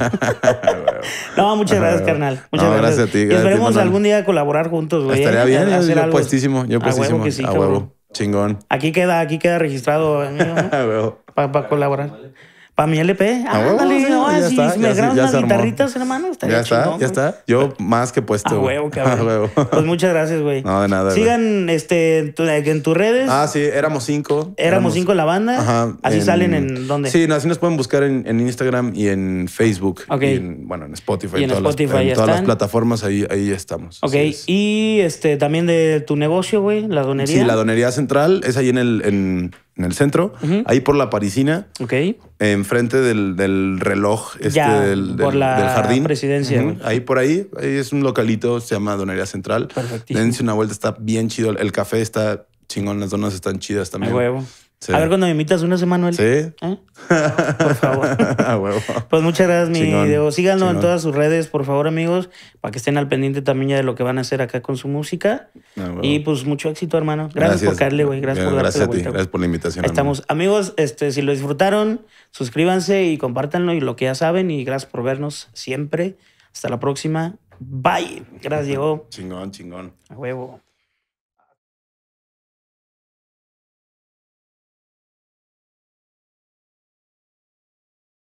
No, muchas gracias, carnal. Muchas no, gracias. gracias a ti. Gracias, y esperemos algún día colaborar juntos, güey. Estaría bien, hacer yo, yo algo. puestísimo. Yo puestísimo. A huevo que sí, a huevo. Cabrón. Chingón. Aquí queda, aquí queda registrado, amigo, ¿no? Para pa colaborar. Para mi L P. Ah, ándale, no, si me grabas unas guitarritas, hermano, estaría ya chingón. Ya está, ya está. Yo más que puesto. A huevo, cabrón. A huevo. Pues muchas gracias, güey. No, de nada. Sigan este, en, tu, en tus redes. Ah, sí, éramos cinco. Éramos, éramos cinco la banda. Ajá. Así en, salen en dónde. Sí, así nos pueden buscar en, en Instagram y en Facebook. Ok. Y en, bueno, en Spotify. Y en, en Spotify las, en ya todas están. las plataformas, ahí, ahí estamos. Ok. Es. Y este, también de tu negocio, güey, la donería. Sí, la Donería Central es ahí en el... En, en el centro, uh-huh. ahí por la Parisina. Ok. Enfrente del, del reloj este ya, del, del, por la del jardín. Presidencia. Uh-huh. Ahí por ahí. Ahí es un localito, se llama Donería Central. Perfectísimo. Dense una vuelta, está bien chido. El café está chingón, las donas están chidas también. A huevo. Sí. A ver cuando me invitas unas, Emanuel. Sí. ¿Eh? Por favor. A huevo. Pues muchas gracias, mi Chingón. Diego. Síganlo Chingón. en todas sus redes, por favor, amigos, para que estén al pendiente también ya de lo que van a hacer acá con su música. Y pues mucho éxito, hermano. Gracias, gracias. por caerle, güey. Gracias Bien, por gracias darte la vuelta. Gracias a ti. Gracias por la invitación. Ahí estamos. Amigos, este, si lo disfrutaron, suscríbanse y compártanlo y lo que ya saben. Y gracias por vernos siempre. Hasta la próxima. Bye. Gracias, Diego. Chingón, chingón. A huevo.